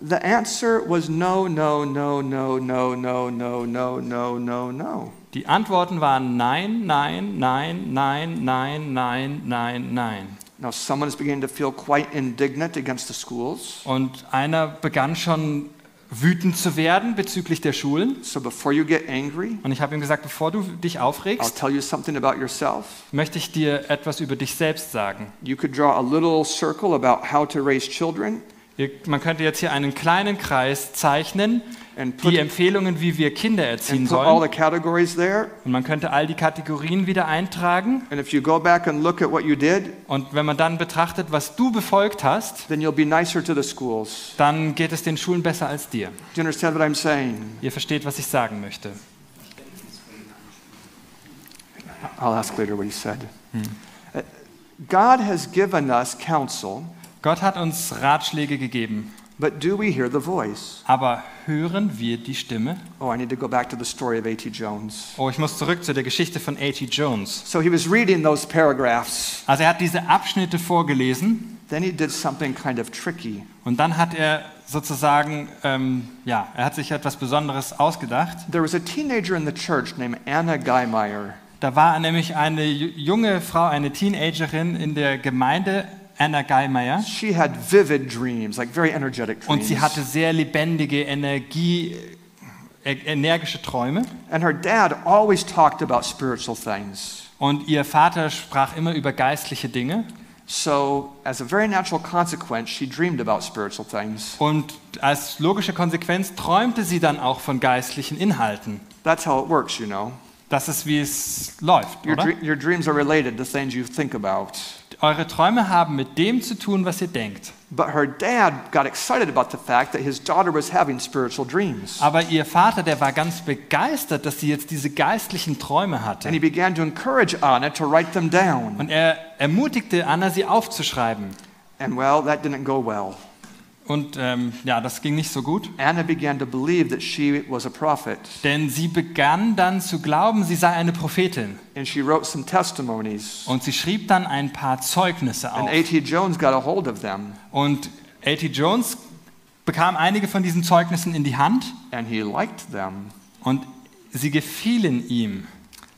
The answer was no, no, no, no, no, no, no, no, no, no, no. Die Antworten waren nein, nein, nein, nein, nein, nein, nein, nein. Now someone is beginning to feel quite indignant against the schools. Und einer begann schon wütend zu werden bezüglich der Schulen. So before you get angry, und ich habe ihm gesagt, bevor du dich aufregst, I'll tell you something about yourself. Möchte ich dir etwas über dich selbst sagen. You could draw a little circle about how to raise children. Man könnte jetzt hier einen kleinen Kreis zeichnen die Empfehlungen, wie wir Kinder erziehen sollen. Und man könnte all die Kategorien wieder eintragen. Und wenn man dann betrachtet, was du befolgt hast, dann geht es den Schulen besser als dir. Ihr versteht, was ich sagen möchte. I'll ask later what he said. Hmm. God has given us counsel. Gott hat uns Ratschläge gegeben. But do we hear the voice? Aber hören wir die Stimme? Oh, I need to go back to the story of A T Jones. Oh, ich muss zurück zu der Geschichte von A T Jones. So he was reading those paragraphs. Also er hat diese Abschnitte vorgelesen. Then he did something kind of tricky. Und dann hat er sozusagen, ähm, ja, er hat sich etwas Besonderes ausgedacht. There was a teenager in the church named Anna Geilmeier. Da war nämlich eine junge Frau, eine Teenagerin in der Gemeinde, Anna Geymer. She had vivid dreams, like very energetic dreams. Und sie hatte sehr lebendige Energie, energische Träume. And her dad always talked about spiritual things. Und ihr Vater sprach immer über geistliche Dinge. So, as a very natural consequence, she dreamed about spiritual things. Und als logische Konsequenz träumte sie dann auch von geistlichen Inhalten. That's how it works, you know. Das ist, wie es läuft, oder? Your dreams are related to things you think about. Eure Träume haben mit dem zu tun, was ihr denkt. But her dad got excited about the fact that his daughter was having spiritual dreams. Aber ihr Vater, der war ganz begeistert, dass sie jetzt diese geistlichen Träume hatte. And he began to encourage Anna to write them down. Und er ermutigte Anna, sie aufzuschreiben. And well, that didn't go well. Und ähm, ja, das ging nicht so gut. Anna began to believe that she was a prophet. Denn sie begann dann zu glauben, sie sei eine Prophetin. And she wrote some testimonies. Und sie schrieb dann ein paar Zeugnisse auf. And A T Jones got a hold of them. Und A T Jones bekam einige von diesen Zeugnissen in die Hand. And he liked them. Und sie gefielen ihm.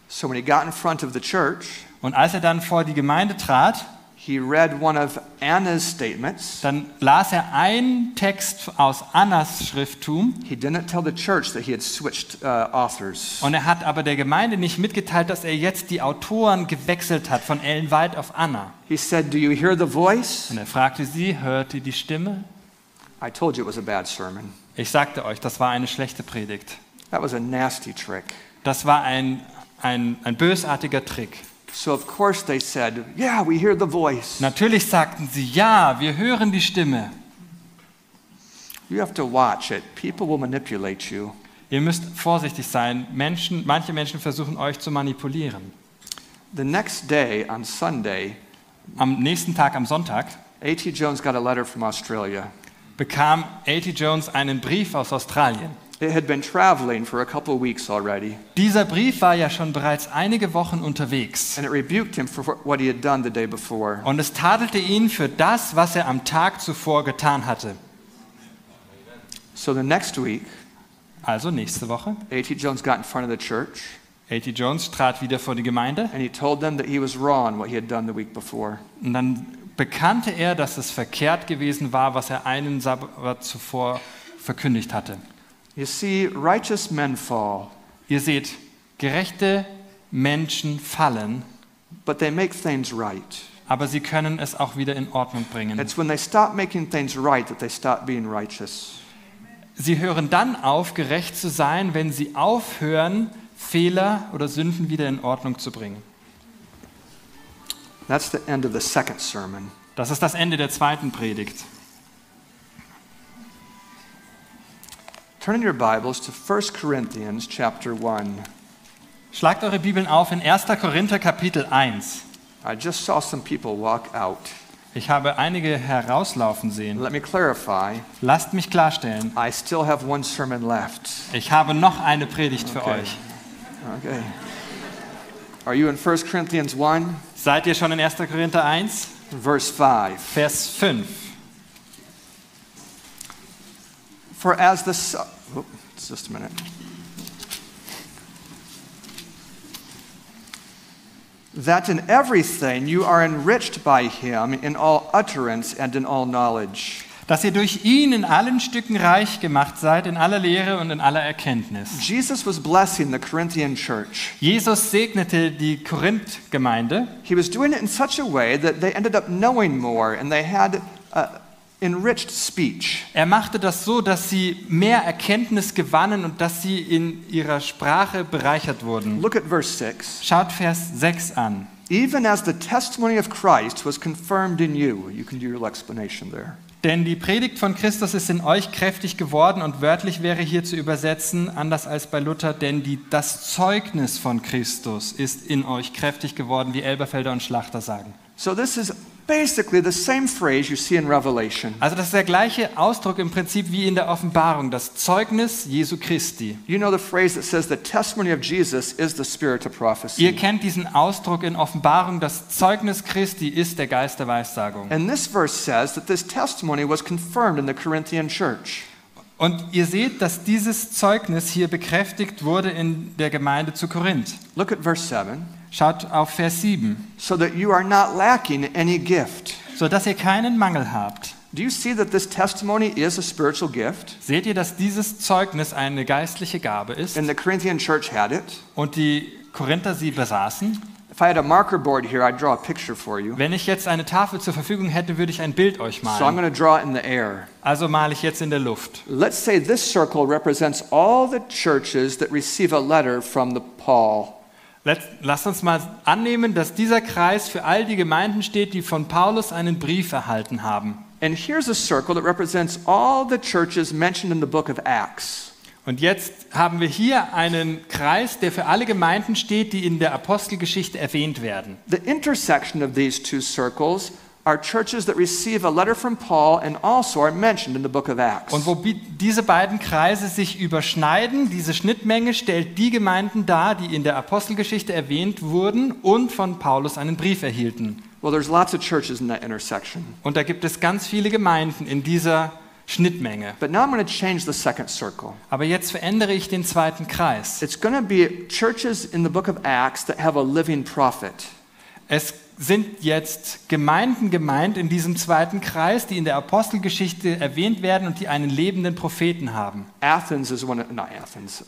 So when he got in front of the church, und als er dann vor die Gemeinde trat, he read one of Anna's statements. Dann las er einen Text aus Annas Schrifttum. He didn't tell the church that he had switched uh, authors. Und er hat aber der Gemeinde nicht mitgeteilt, dass er jetzt die Autoren gewechselt hat von Ellen White auf Anna. He said, "Do you hear the voice?" Und er fragte sie, hört ihr die Stimme? I told you it was a bad sermon. Ich sagte euch, das war eine schlechte Predigt. That was a nasty trick. Das war ein ein ein bösartiger Trick. So of course they said, yeah, we hear the voice. Natürlich sagten sie, ja, wir hören die Stimme. You have to watch it. People will manipulate you. Ihr müsst vorsichtig sein. Menschen, manche Menschen versuchen euch zu manipulieren. The next day on Sunday, am nächsten Tag am Sonntag, A T Jones got a letter from Australia. Bekam A T Jones einen Brief aus Australien. It had been traveling for a couple of weeks already. Dieser Brief war ja schon bereits einige Wochen unterwegs. And it rebuked him for what he had done the day before. Und es tadelte ihn für das, was er am Tag zuvor getan hatte. So the next week, also nächste Woche, A T Jones got in front of the church. A T Jones trat wieder vor die Gemeinde. And he told them that he was wrong what he had done the week before. Und dann bekannte er, dass es verkehrt gewesen war, was er einen Sabbat zuvor verkündigt hatte. You see, righteous men fall. Ihr seht, gerechte Menschen fallen, but they make things right. Aber sie können es auch wieder in Ordnung bringen. It's when they stop making things right that they stop being righteous. Sie hören dann auf, gerecht zu sein, wenn sie aufhören, Fehler oder Sünden wieder in Ordnung zu bringen. That's the end of the second sermon. Das ist das Ende der zweiten Predigt. Turn in your Bibles to First Corinthians chapter one. Schlagt eure Bibeln auf in Erster Korinther Kapitel eins. I just saw some people walk out. Ich habe einige herauslaufen sehen. Let me clarify. Lasst mich klarstellen. I still have one sermon left. Ich habe noch eine Predigt für okay. euch. Okay. Are you in First Corinthians one? Seid ihr schon in Erster Korinther eins? Verse five. Vers fünf. For as the su- oh, just a minute. That in everything you are enriched by him in all utterance and in all knowledge. Dass ihr durch ihn in allen Stücken reich gemacht seid, in aller Lehre und in aller Erkenntnis. Jesus was blessing the Corinthian church. Jesus segnete die Korinth-Gemeinde. He was doing it in such a way that they ended up knowing more and they had a enriched speech. Er machte das so, dass sie mehr Erkenntnis gewannen und dass sie in ihrer Sprache bereichert wurden. Look at verse six. Schaut Vers sechs an. Even as the testimony of Christ was confirmed in you. You can do your explanation there. Denn die Predigt von Christus ist in euch kräftig geworden, und wörtlich wäre hier zu übersetzen, anders als bei Luther, denn die, das Zeugnis von Christus ist in euch kräftig geworden, wie Elberfelder und Schlachter sagen. So this is basically the same phrase you see in Revelation. Also das ist der gleiche Ausdruck im Prinzip wie in der Offenbarung, das Zeugnis Jesu Christi. You know the phrase that says the testimony of Jesus is the spirit of prophecy. Ihr kennt diesen Ausdruck in Offenbarung, das Zeugnis Christi ist der Geist der Weissagung. And this verse says that this testimony was confirmed in the Corinthian church. Und ihr seht, dass dieses Zeugnis hier bekräftigt wurde in der Gemeinde zu Korinth. Look at verse seven. Schaut auf Vers sieben. So that you are not lacking any gift. So dass ihr keinen Mangel habt. Do you see that this testimony is a spiritual gift? Seht ihr, dass dieses Zeugnis eine geistliche Gabe ist? And the Corinthian church had it. Und die Korinther sie besaßen. If I had a marker board here, I'd draw a picture for you. Wenn ich jetzt eine Tafel zur Verfügung hätte, würde ich ein Bild euch malen. So I'm going to draw it in the air. Also male ich jetzt in der Luft. Let's say this circle represents all the churches that receive a letter from the Paul. Lasst uns mal annehmen, dass dieser Kreis für all die Gemeinden steht, die von Paulus einen Brief erhalten haben. And here's a circle that represents all the churches mentioned in the book of Acts. Und jetzt haben wir hier einen Kreis, der für alle Gemeinden steht, die in der Apostelgeschichte erwähnt werden. The intersection of these two circles are churches that receive a letter from Paul and also are mentioned in the book of Acts. Und wo diese beiden Kreise sich überschneiden, diese Schnittmenge stellt die Gemeinden dar, die in der Apostelgeschichte erwähnt wurden und von Paulus einen Brief erhielten. Well, there's lots of churches in that intersection. Und da gibt es ganz viele Gemeinden in dieser Schnittmenge. But now I'm going to change the second circle. Aber jetzt verändere ich den zweiten Kreis. It's going to be churches in the book of Acts that have a living prophet. Es sind jetzt Gemeinden gemeint in diesem zweiten Kreis, die in der Apostelgeschichte erwähnt werden und die einen lebenden Propheten haben. Athens is one of, not Athens.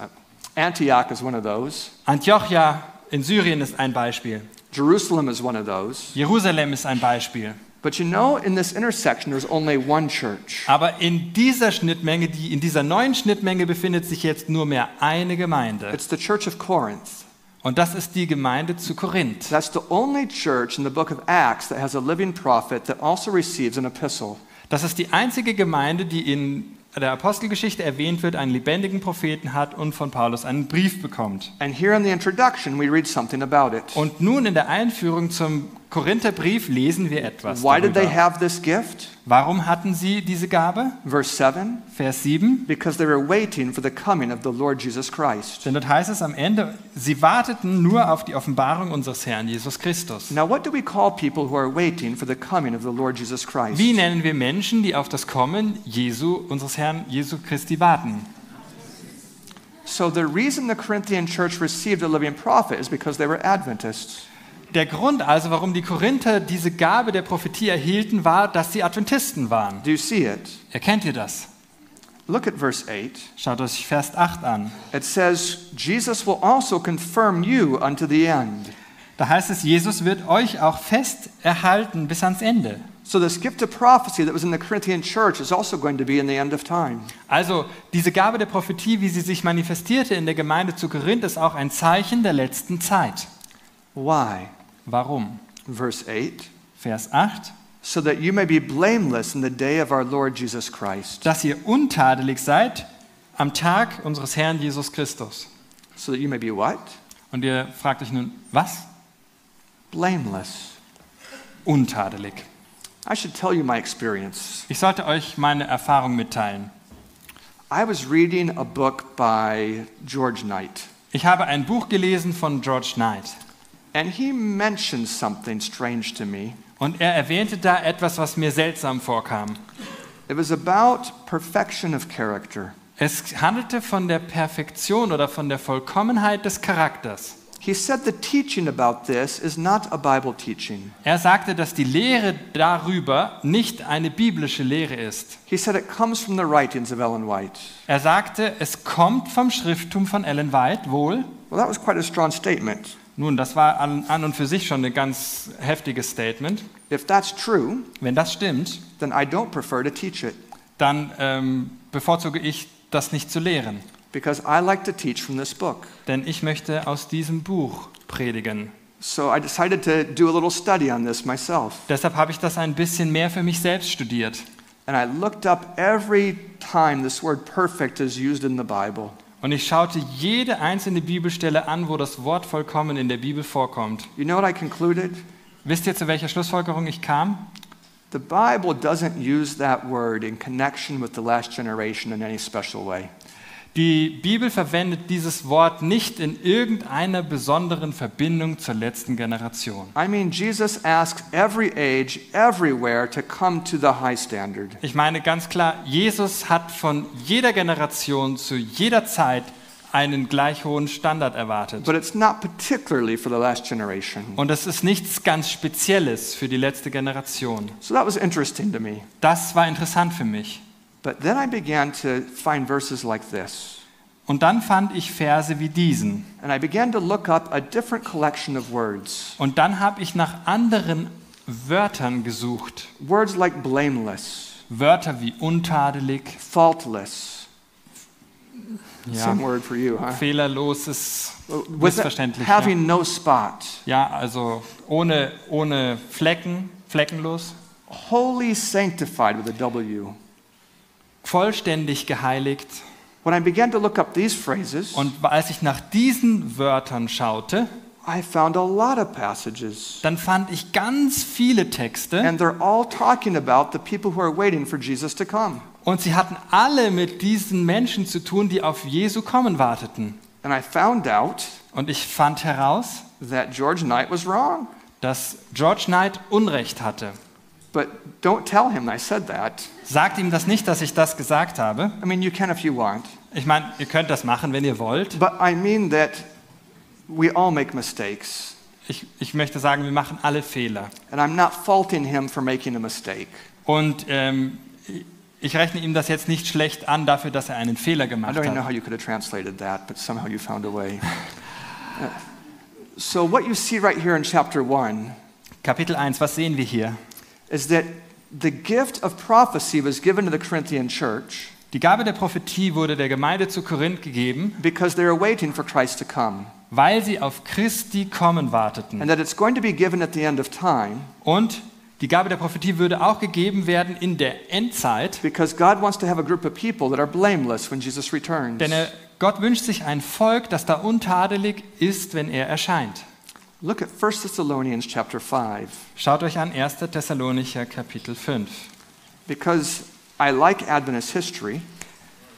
Antioch is one of those. Antiochia in Syrien ist ein Beispiel. Jerusalem is one of those. Jerusalem ist ein Beispiel. But you know, in this intersection there's only one church. Aber in dieser Schnittmenge, die in dieser neuen Schnittmenge befindet sich jetzt nur mehr eine Gemeinde. It's the Church of Corinth. Und das ist die Gemeinde zu Korinth. That's the only church in the book of Acts that has a living prophet that also receives an epistle. Das ist die einzige Gemeinde, die in der Apostelgeschichte erwähnt wird, einen lebendigen Propheten hat und von Paulus einen Brief bekommt. And here in the introduction we read something about it. Und nun in der Einführung zum Korintherbrief lesen wir etwas darüber. Why did they have this gift? Warum hatten sie diese Gabe? Verse seven. Vers sieben. Because they were waiting for the coming of the Lord Jesus Christ. Denn dort heißt es am Ende, sie warteten nur auf die Offenbarung unseres Herrn Jesus Christus. Now what do we call people who are waiting for the coming of the Lord Jesus Christ? Wie nennen wir Menschen, die auf das Kommen Jesu, unseres Herrn Jesu Christi warten? So the reason the Corinthian church received a living prophet is because they were Adventists. Der Grund also, warum die Korinther diese Gabe der Prophetie erhielten, war, dass sie Adventisten waren. Do you see it? Erkennt ihr das? Look at verse eight. Schaut euch Vers acht an. It says, Jesus will also confirm you unto the end. Da heißt es, Jesus wird euch auch fest erhalten bis ans Ende. So this gift of prophecy that was in the Corinthian church is also going to be in the end of time. Also diese Gabe der Prophetie, wie sie sich manifestierte in der Gemeinde zu Korinth, ist auch ein Zeichen der letzten Zeit. Why? Warum? Verse eight. Vers acht. So that you may be blameless in the day of our Lord Jesus Christ. Dass ihr untadelig seid am Tag unseres Herrn Jesus Christus. So that you may be what? Und ihr fragt euch nun, was? Blameless. Untadelig. I should tell you my experience. Ich sollte euch meine Erfahrung mitteilen. I was reading a book by George Knight. Ich habe ein Buch gelesen von George Knight. And he mentioned something strange to me. Und er erwähnte da etwas, was mir seltsam vorkam. It was about perfection of character. Es handelte von der Perfektion oder von der Vollkommenheit des Charakters. He said the teaching about this is not a Bible teaching. Er sagte, dass die Lehre darüber nicht eine biblische Lehre ist. He said it comes from the writings of Ellen White. Er sagte, es kommt vom Schrifttum von Ellen White, wohl. Well, that was quite a strong statement. Nun, das war an, an und für sich schon ein ganz heftiges Statement. If that's true, wenn das stimmt, then I don't prefer to teach it. Dann ähm, bevorzuge ich, das nicht zu lehren. Because I like to teach from this book. Denn ich möchte aus diesem Buch predigen. So I decided to do a little study on this myself. Deshalb habe ich das ein bisschen mehr für mich selbst studiert. And I looked up every time this word perfect is used in the Bible. Und ich schaute jede einzelne Bibelstelle an, wo das Wort vollkommen in der Bibel vorkommt. You know what I concluded? Wisst ihr, zu welcher Schlussfolgerung ich kam? The Bible doesn't use that word in connection with the last generation in any special way. Die Bibel verwendet dieses Wort nicht in irgendeiner besonderen Verbindung zur letzten Generation. I mean, Jesus asks every age, everywhere to come to the high standard. Ich meine ganz klar, Jesus hat von jeder Generation zu jeder Zeit einen gleich hohen Standard erwartet. But it's not particularly for the last generation. Und es ist nichts ganz Spezielles für die letzte Generation. So that was interesting to me. Das war interessant für mich. But then I began to find verses like this. Und dann fand ich Verse wie diesen. And I began to look up a different collection of words. Und dann habe ich nach anderen Wörtern gesucht. Words like blameless. Wörter wie untadelig. Faultless. Ja. Some word for you, huh? Fehlerloses, missverständlich. Having ja. no spot. Ja, also ohne ohne Flecken, fleckenlos. Holy sanctified with a W. Vollständig geheiligt. When I began to look up these phrases, und als ich nach diesen Wörtern schaute, I found a lot of passages. Dann fand ich ganz viele Texte. And they're all talking about the people who are waiting for Jesus to come. Und sie hatten alle mit diesen Menschen zu tun, die auf Jesu kommen warteten. And I found out, und ich fand heraus, that George Knight was wrong. Dass George Knight Unrecht hatte. But don't tell him I said that. Sagt ihm das nicht, dass ich das gesagt habe. I mean, you can if you want. Ich meine, ihr könnt das machen, wenn ihr wollt. But I mean that we all make mistakes. Ich, ich möchte sagen, wir machen alle Fehler. And I'm not faulting him for making a mistake. Und ähm, ich rechne ihm das jetzt nicht schlecht an dafür, dass er einen Fehler gemacht hat. I don't know how you could have translated that, but somehow you found a way. So what you see right here in chapter one. Kapitel eins, was sehen wir hier? Is that the gift of prophecy was given to the Corinthian church. Die Gabe der Prophetie wurde der Gemeinde zu Korinth gegeben. Because they are waiting for Christ to come. Weil sie auf Christi kommen warteten. And that it's going to be given at the end of time. Und die Gabe der Prophetie würde auch gegeben werden in der Endzeit. Because God wants to have a group of people that are blameless when Jesus returns. Denn er, Gott wünscht sich ein Volk, das da untadelig ist, wenn er erscheint. Look at First Thessalonians chapter five. Schaut euch an Erster Thessalonicher Kapitel fünf. Because I like Adventist history.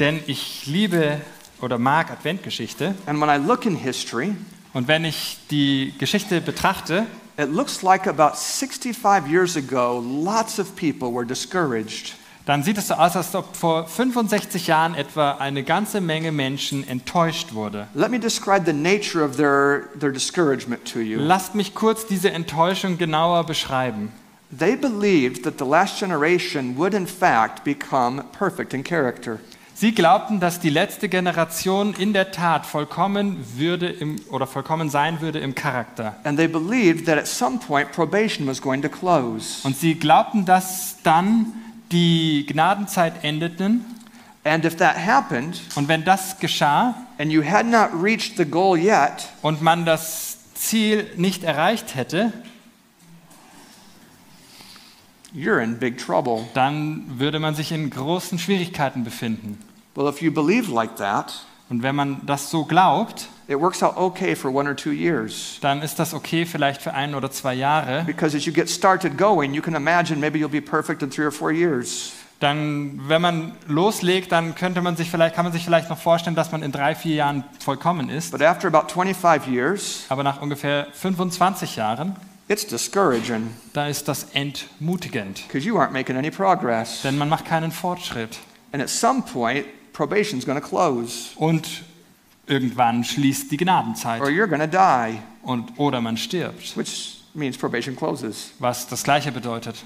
Denn ich liebe oder mag Adventgeschichte. And when I look in history, und wenn ich die Geschichte betrachte, it looks like about sixty-five years ago lots of people were discouraged. Dann sieht es so aus, als ob vor fünfundsechzig Jahren etwa eine ganze Menge Menschen enttäuscht wurde. Let me describe the nature of their, their discouragement to you. Lasst mich kurz diese Enttäuschung genauer beschreiben. They believed that the last generation would in fact become perfect in character. Sie glaubten, dass die letzte Generation in der Tat vollkommen würde im, oder vollkommen sein würde im Charakter. And they believed that at some point probation was going to close. Und sie glaubten, dass dann die Gnadenzeit endeten. And if that happened, und wenn das geschah, and you had not reached the goal yet, und man das Ziel nicht erreicht hätte, you're in big trouble. Dann würde man sich in großen Schwierigkeiten befinden. Well, if you believe like that, und wenn man das so glaubt, it works out okay for one or two years. Dann ist das okay vielleicht für ein oder zwei Jahre. Because as you get started going, you can imagine maybe you'll be perfect in three or four years. Dann, wenn man loslegt, dann könnte man sich vielleicht, kann man sich vielleicht noch vorstellen, dass man in drei, vier Jahren vollkommen ist. But after about twenty-five years, aber nach ungefähr fünfundzwanzig Jahren, it's discouraging. Da ist das entmutigend. Because you aren't making any progress. Denn man macht keinen Fortschritt. And at some point, probation's going to close. Und irgendwann schließt die Gnadenzeit. Or you're gonna die. Und, oder man stirbt. Which means probation closes. Was das Gleiche bedeutet.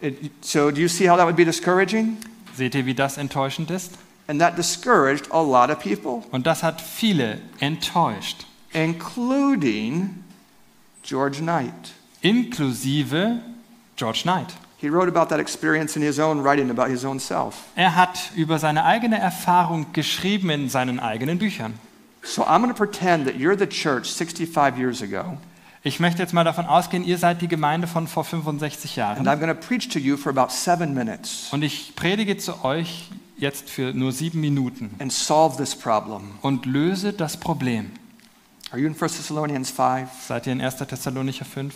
It, so do you see how that would be discouraging? Seht ihr, wie das enttäuschend ist? And that discouraged a lot of people. Und das hat viele enttäuscht. including George Knight. Inklusive George Knight. He wrote about that experience in his own writing about his own self. Er hat über seine eigene Erfahrung geschrieben in seinen eigenen Büchern. So I'm going to pretend that you're the church sixty-five years ago. Ich möchte jetzt mal davon ausgehen, ihr seid die Gemeinde von vor fünfundsechzig Jahren. And I'm going to preach to you for about seven minutes. Und ich predige zu euch jetzt für nur sieben Minuten. And solve this problem. Und löse das Problem. Are you in First Thessalonians five? Seid ihr in Erster Thessalonicher fünf?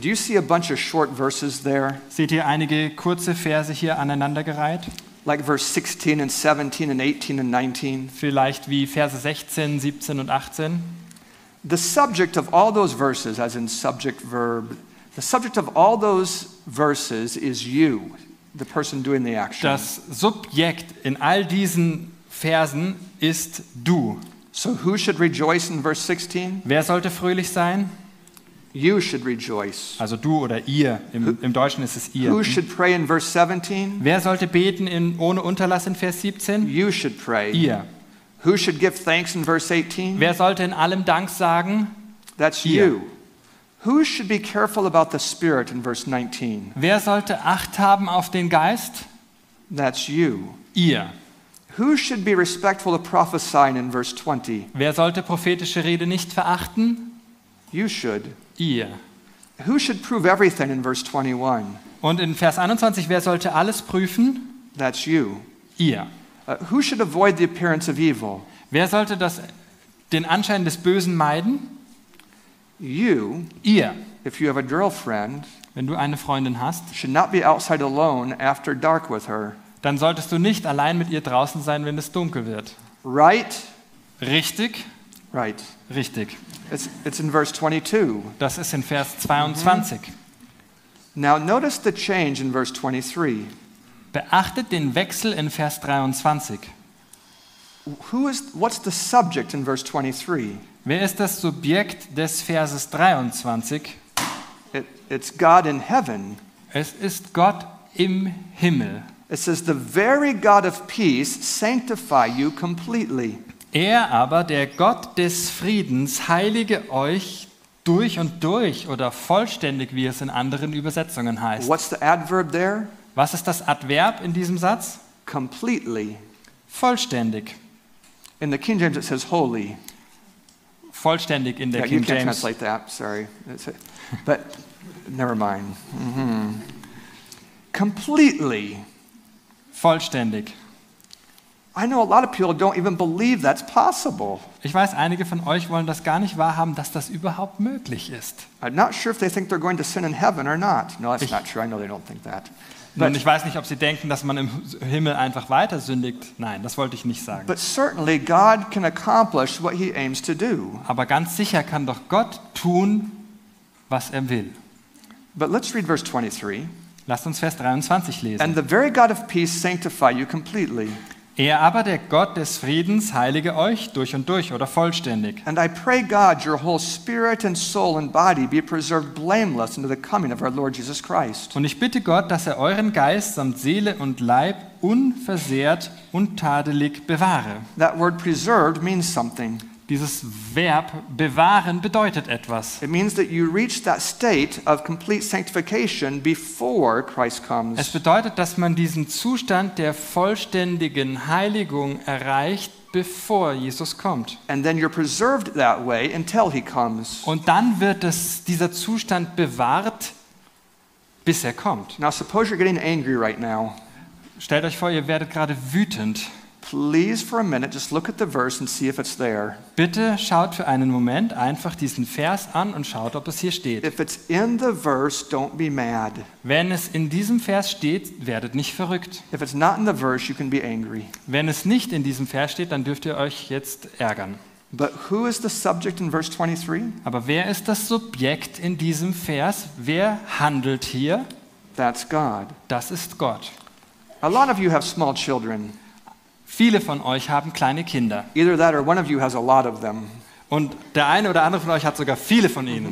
Do you see a bunch of short verses there? Seht ihr einige kurze Verse hier aneinandergereiht? Like verse sixteen and seventeen and eighteen and nineteen. Vielleicht wie Verse sechzehn, siebzehn und achtzehn. The subject of all those verses, as in subject verb, the subject of all those verses is you, the person doing the action. Das Subjekt in all diesen Versen ist du. So who should rejoice in verse sixteen? Wer sollte fröhlich sein? You should rejoice. Also du oder ihr. Im, im Deutschen ist es ihr. Who should pray in verse seventeen? Wer sollte beten in, ohne Unterlass in Vers siebzehn? You should pray. Ihr. Who should give thanks in verse eighteen? Wer sollte in allem Dank sagen? That's ihr. You. Who should be careful about the Spirit in verse nineteen? Wer sollte Acht haben auf den Geist? That's you. Ihr. Who should be respectful of prophesying in verse twenty? Wer sollte prophetische Rede nicht verachten? You should. Ihr. Who should prove everything in verse twenty-one? Und in Vers einundzwanzig, wer sollte alles prüfen? That's you. Ihr. Uh, who should avoid the appearance of evil? Wer sollte das, den Anschein des Bösen meiden? You. Ihr. If you have a girlfriend, wenn du eine Freundin hast, should not be outside alone after dark with her. Dann solltest du nicht allein mit ihr draußen sein, wenn es dunkel wird. Right? Richtig? Right. Richtig. It's, it's in verse twenty-two. Das ist in Vers zweiundzwanzig. Mm-hmm. Now notice the change in verse twenty-three. Beachtet den Wechsel in Vers dreiundzwanzig. Who is, what's the subject in verse twenty-three? Wer ist das Subjekt des Verses dreiundzwanzig? It, it's God in heaven. Es ist Gott im Himmel. It says, the very God of peace sanctify you completely. Er aber, der Gott des Friedens, heilige euch durch und durch oder vollständig, wie es in anderen Übersetzungen heißt. What's the adverb there? Was ist das Adverb in diesem Satz? Completely. Vollständig. In the King James it says holy. Vollständig in der yeah, King James. You can't translate that, sorry. It's a, but never mind. Mm-hmm. Completely. Vollständig. I know a lot of people don't even believe that's possible. Ich weiß, einige von euch wollen das gar nicht wahrhaben, dass das überhaupt möglich ist. I'm not sure if they think they're going to sin in heaven or not. No, that's ich, not true. I know they don't think that. But, ich weiß nicht, ob sie denken, dass man im Himmel einfach weiter sündigt. Nein, das wollte ich nicht sagen. But certainly God can accomplish what he aims to do. Aber ganz sicher kann doch Gott tun, was er will. But let's read verse twenty-three. Lasst uns Vers dreiundzwanzig lesen. And the very God of peace sanctify you completely. Er aber, der Gott des Friedens, heilige euch durch und durch oder vollständig. And I pray God, your whole spirit and soul and body be preserved blameless unto the coming of our Lord Jesus Christ. Und ich bitte Gott, dass er euren Geist samt Seele und Leib unversehrt und tadelig bewahre. That word preserved means something. Dieses Verb bewahren bedeutet etwas. It means that you reach that state of complete sanctification before Christ comes. Es bedeutet, dass man diesen Zustand der vollständigen Heiligung erreicht, bevor Jesus kommt. And then you're preserved that way until he comes. Und dann wird es, dieser Zustand bewahrt, bis er kommt. Now suppose you're getting angry right now. Stellt euch vor, ihr werdet gerade wütend. Please, for a minute, just look at the verse and see if it's there. Bitte schaut für einen Moment einfach diesen Vers an und schaut, ob es hier steht. If it's in the verse, don't be mad. Wenn es in diesem Vers steht, werdet nicht verrückt. If it's not in the verse, you can be angry. Wenn es nicht in diesem Vers steht, dann dürft ihr euch jetzt ärgern. But who is the subject in verse twenty-three? Aber wer ist das Subjekt in diesem Vers? Wer handelt hier? That's God. Das ist Gott. A lot of you have small children. Viele von euch haben kleine Kinder. Either that or one of you has a lot of them. Und der eine oder andere von euch hat sogar viele von ihnen.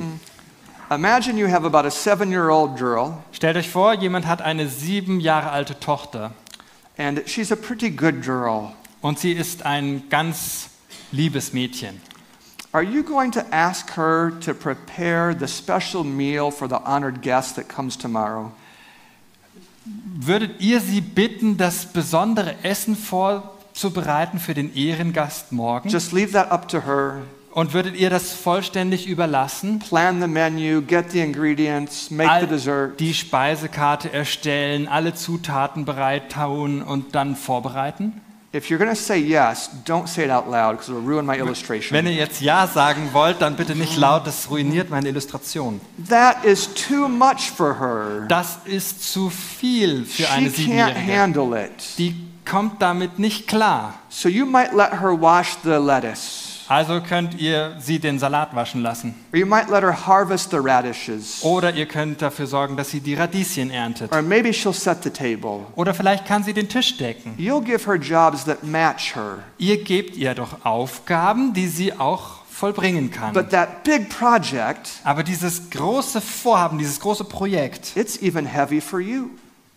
Mm-hmm. Imagine you have about a seven-year-old girl. Stellt euch vor, jemand hat eine sieben Jahre alte Tochter. And she's a pretty good girl. Und sie ist ein ganz liebes Mädchen. Are you going to ask her to prepare the special meal for the honored guest that comes tomorrow? Würdet ihr sie bitten, das besondere Essen vorzubereiten für den Ehrengast morgen? Just leave that up to her. Und würdet ihr das vollständig überlassen? Plan the menu, get the ingredients, make all the dessert. Die Speisekarte erstellen, alle Zutaten bereit tun und dann vorbereiten? If you're going to say yes, don't say it out loud because it'll ruin my illustration. Wenn ihr jetzt ja sagen wollt, dann bitte nicht laut, das ruiniert meine Illustration. That is too much for her. Das ist zu viel für eine Siebenjährige. She can't handle it. Die kommt damit nicht klar. So you might let her wash the lettuce. Also könnt ihr sie den Salat waschen lassen. Oder ihr könnt dafür sorgen, dass sie die Radieschen erntet. Oder vielleicht kann sie den Tisch decken. Ihr gebt ihr doch Aufgaben, die sie auch vollbringen kann. But that big project, aber dieses große Vorhaben, dieses große Projekt, it's even heavy for you.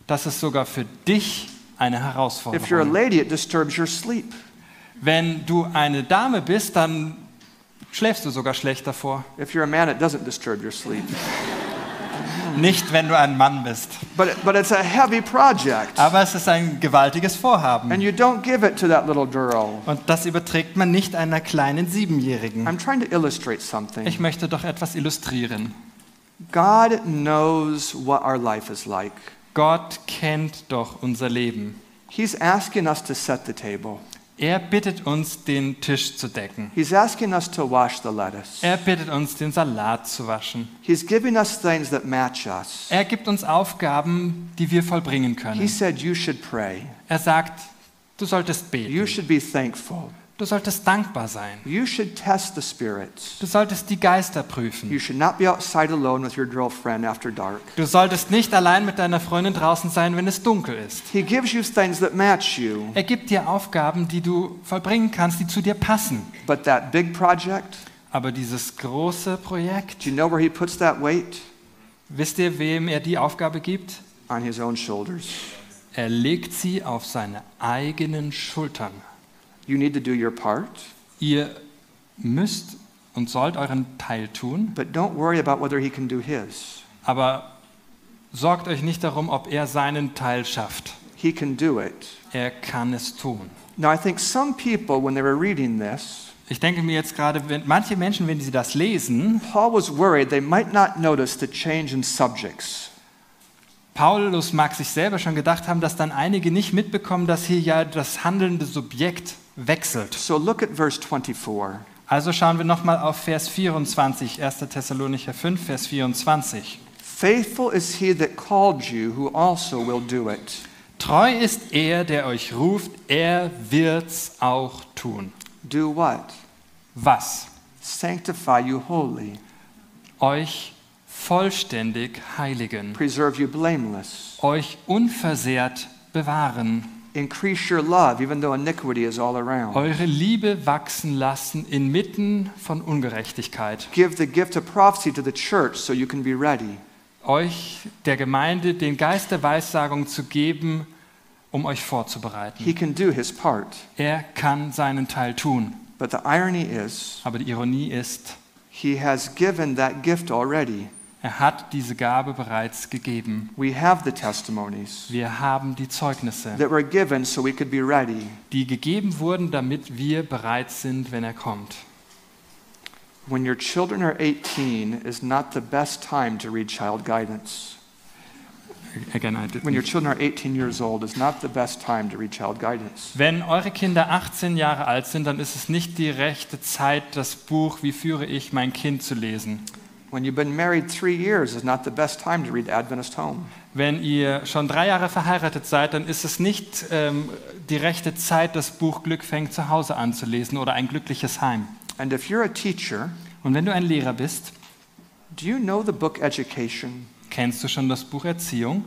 Das ist sogar für dich eine Herausforderung. If you're a lady, it disturbs your sleep. Wenn du eine Dame bist, dann schläfst du sogar schlecht davor. If you're a man, it doesn't disturb your sleep. Nicht, wenn du ein Mann bist. But, but it's a heavy project. Aber es ist ein gewaltiges Vorhaben. And you don't give it to that little girl. Und das überträgt man nicht einer kleinen Siebenjährigen. I'm trying to illustrate something. Ich möchte doch etwas illustrieren. God knows what our life is like. Gott kennt doch unser Leben. He's asking us to set the table. Er bittet uns, den Tisch zu decken. He's asking us to wash the lettuce. Er bittet uns, den Salat zu waschen. He's giving us things that match us. Er gibt uns Aufgaben, die wir vollbringen können. He said, you should pray. Er sagt, du solltest beten. You should be thankful. Du solltest dankbar sein. You should test the spirits. Du solltest die Geister prüfen. You should not be outside alone with your girlfriend after dark. Du solltest nicht allein mit deiner Freundin draußen sein, wenn es dunkel ist. He gives you things that match you. Er gibt dir Aufgaben, die du vollbringen kannst, die zu dir passen. But that big project, aber dieses große Projekt, do you know where he puts that weight? Wisst ihr, wem er die Aufgabe gibt? On his own shoulders. Er legt sie auf seine eigenen Schultern. You need to do your part. Ihr müsst und sollt euren Teil tun. But don't worry about whether he can do his. Aber sorgt euch nicht darum, ob er seinen Teil schafft. He can do it. Er kann es tun. Now I think some people, when they were reading this, ich denke mir jetzt gerade, wenn manche Menschen, wenn sie das lesen, Paul was worried they might not notice the change in subjects. Paulus mag sich selber schon gedacht haben, dass dann einige nicht mitbekommen, dass hier ja das handelnde Subjekt wechselt. So look at verse twenty-four. Also schauen wir nochmal auf Vers vierundzwanzig, erster Thessalonicher fünf, Vers vierundzwanzig. Faithful is he that called you, who also will do it. Treu ist er, der euch ruft, er wird's auch tun. Do what? Was? Sanctify you holy. Euch vollständig heiligen. Preserve you blameless. Euch unversehrt bewahren. Increase your love, even though iniquity is all around. Eure Liebe wachsen lassen inmitten von Ungerechtigkeit. Give the gift of prophecy to the church, so you can be ready. Euch der Gemeinde den Geist der Weissagung zu geben, um euch vorzubereiten. He can do his part. Er kann seinen Teil tun. But the irony is, aber die Ironie ist, he has given that gift already. Er hat diese Gabe bereits gegeben. We have the testimonies. Wir haben die Zeugnisse, that were given so we could be ready. Die gegeben wurden, damit wir bereit sind, wenn er kommt. When your children are eighteen is not the best time to read child guidance. Again, I didn't. When your children are eighteen years old is not the best time to read child guidance. Wenn eure Kinder achtzehn Jahre alt sind, dann ist es nicht die rechte Zeit, das Buch Wie führe ich mein Kind zu lesen. When you've been married three years is not the best time to read Adventist Home. Wenn ihr schon drei Jahre verheiratet seid, dann ist es nicht ähm, die rechte Zeit, das Buch Glück fängt zu Hause anzulesen oder Ein glückliches Heim. And if you're a teacher, und wenn du ein Lehrer bist, do you know the book Education? Kennst du schon das Buch Erziehung?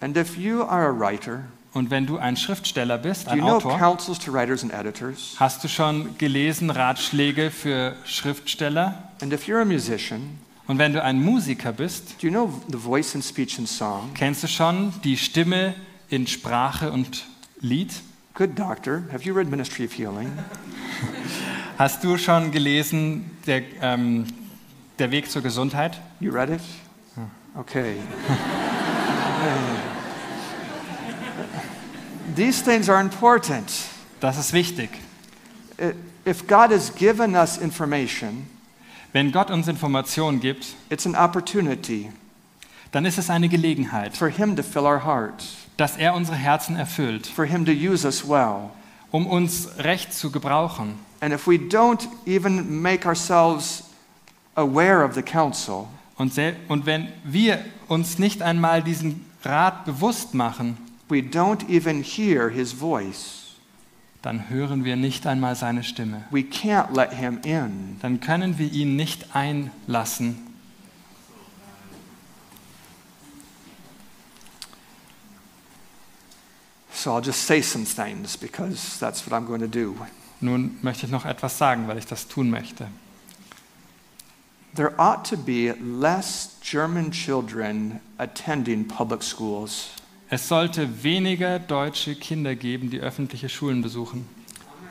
And if you are a writer, und wenn du ein Schriftsteller bist, ein Autor, counsels to writers and editors? Hast du schon gelesen Ratschläge für Schriftsteller? And if you're a musician, und wenn du ein Musiker bist, do you know the voice in speech and song? Kennst du schon die Stimme in Sprache und Lied? Good doctor, have you read Ministry of Healing? Hast du schon gelesen der, ähm, der Weg zur Gesundheit. You read it? Okay. These things are important. Das ist wichtig. If God has given us information, wenn Gott uns Informationen gibt, it's an opportunity. Dann ist es eine Gelegenheit, for him to fill our hearts, dass er unsere Herzen erfüllt, for him to use us well, um uns recht zu gebrauchen. And if we don't even make ourselves aware of the counsel, und, und wenn wir uns nicht einmal diesen Rat bewusst machen, we don't even hear his voice, dann hören wir nicht einmal seine Stimme. We can't let him in. Dann können wir ihn nicht einlassen. So I'll just say some things because that's what I'm going to do. Nun möchte ich noch etwas sagen, weil ich das tun möchte. There ought to be less German children attending public schools. Es sollte weniger deutsche Kinder geben, die öffentliche Schulen besuchen.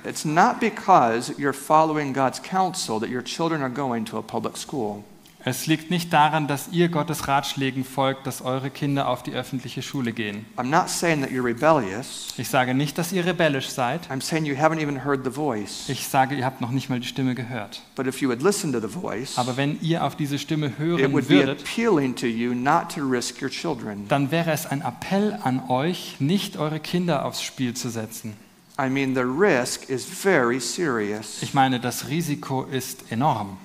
It's not because you're following God's counsel that your children are going to a public school. Es liegt nicht daran, dass ihr Gottes Ratschlägen folgt, dass eure Kinder auf die öffentliche Schule gehen. I'm not saying that you're rebellious. Ich sage nicht, dass ihr rebellisch seid. I'm saying you haven't even heard the voice. Ich sage, ihr habt noch nicht mal die Stimme gehört. But if you would listen to the voice, aber wenn ihr auf diese Stimme hören würdet, dann wäre es ein Appell an euch, nicht eure Kinder aufs Spiel zu setzen. I mean, the risk is very serious. Ich meine, das Risiko ist enorm.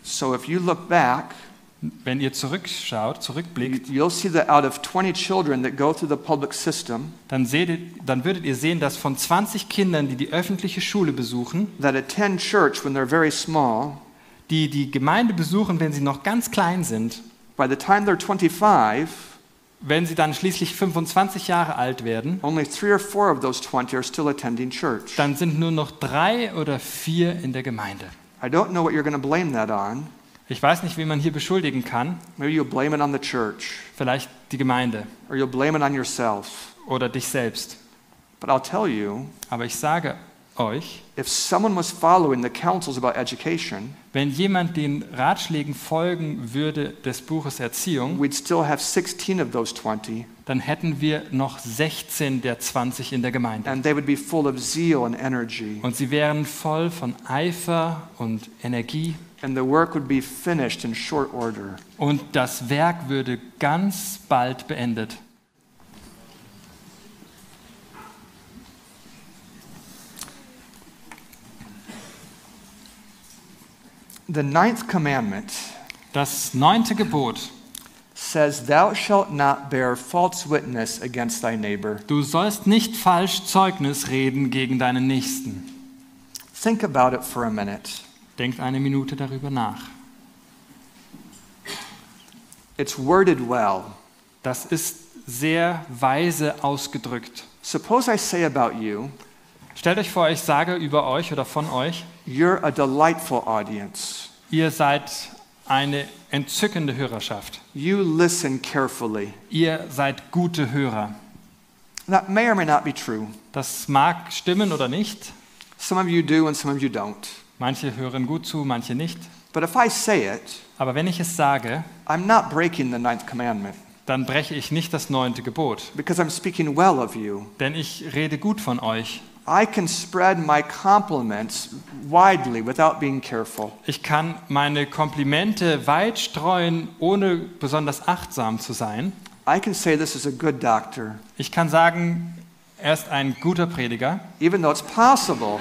So if you look back, wenn ihr zurückschaut, zurückblickt, you'll see that out of twenty children that go through the public system, dann seht, dann würdet ihr sehen, dass von zwanzig Kindern, die die öffentliche Schule besuchen, that attend church when they're very small, die die Gemeinde besuchen, wenn sie noch ganz klein sind, by the time they're twenty-five, wenn sie dann schließlich fünfundzwanzig Jahre alt werden, only three or four of those twenty are still attending church. Dann sind nur noch drei oder vier in der Gemeinde. I don't know what you're going to blame that on. Ich weiß nicht, wie man hier beschuldigen kann. Maybe you'll blame it on the church. Vielleicht die Gemeinde. Or you'll blame it on yourself. Oder dich selbst. But I'll tell you, aber ich sage euch, if someone was following the counsels about education, wenn jemand den Ratschlägen folgen würde des Buches Erziehung, we'd still have sixteen of those twenty. Dann hätten wir noch sechzehn der zwanzig in der Gemeinde. And they would be full of zeal and energy. Und sie wären voll von Eifer und Energie. And the work would be finished in short order. Und das Werk würde ganz bald beendet. The ninth commandment, das neunte Gebot, says, "Thou shalt not bear false witness against thy neighbor." Du sollst nicht falsch Zeugnis reden gegen deinen Nächsten. Think about it for a minute. Denkt eine Minute darüber nach. It's worded well. Das ist sehr weise ausgedrückt. Suppose I say about you, stellt euch vor, ich sage über euch oder von euch, you're a delightful audience. Ihr seid eine entzückende Hörerschaft. You listen carefully. Ihr seid gute Hörer. That may or may not be true. Das mag stimmen oder nicht. Some of you do and some of you don't. Manche hören gut zu, manche nicht. But if I say it, aber wenn ich es sage, I'm not breaking the ninth commandment. Dann breche ich nicht das neunte Gebot. Because I'm speaking well of you. Denn ich rede gut von euch. I can spread my compliments widely without being careful. Ich kann meine Komplimente weit streuen, ohne besonders achtsam zu sein. I can say this is a good doctor. Ich kann sagen, er ist ein guter Prediger. Even though it's possible.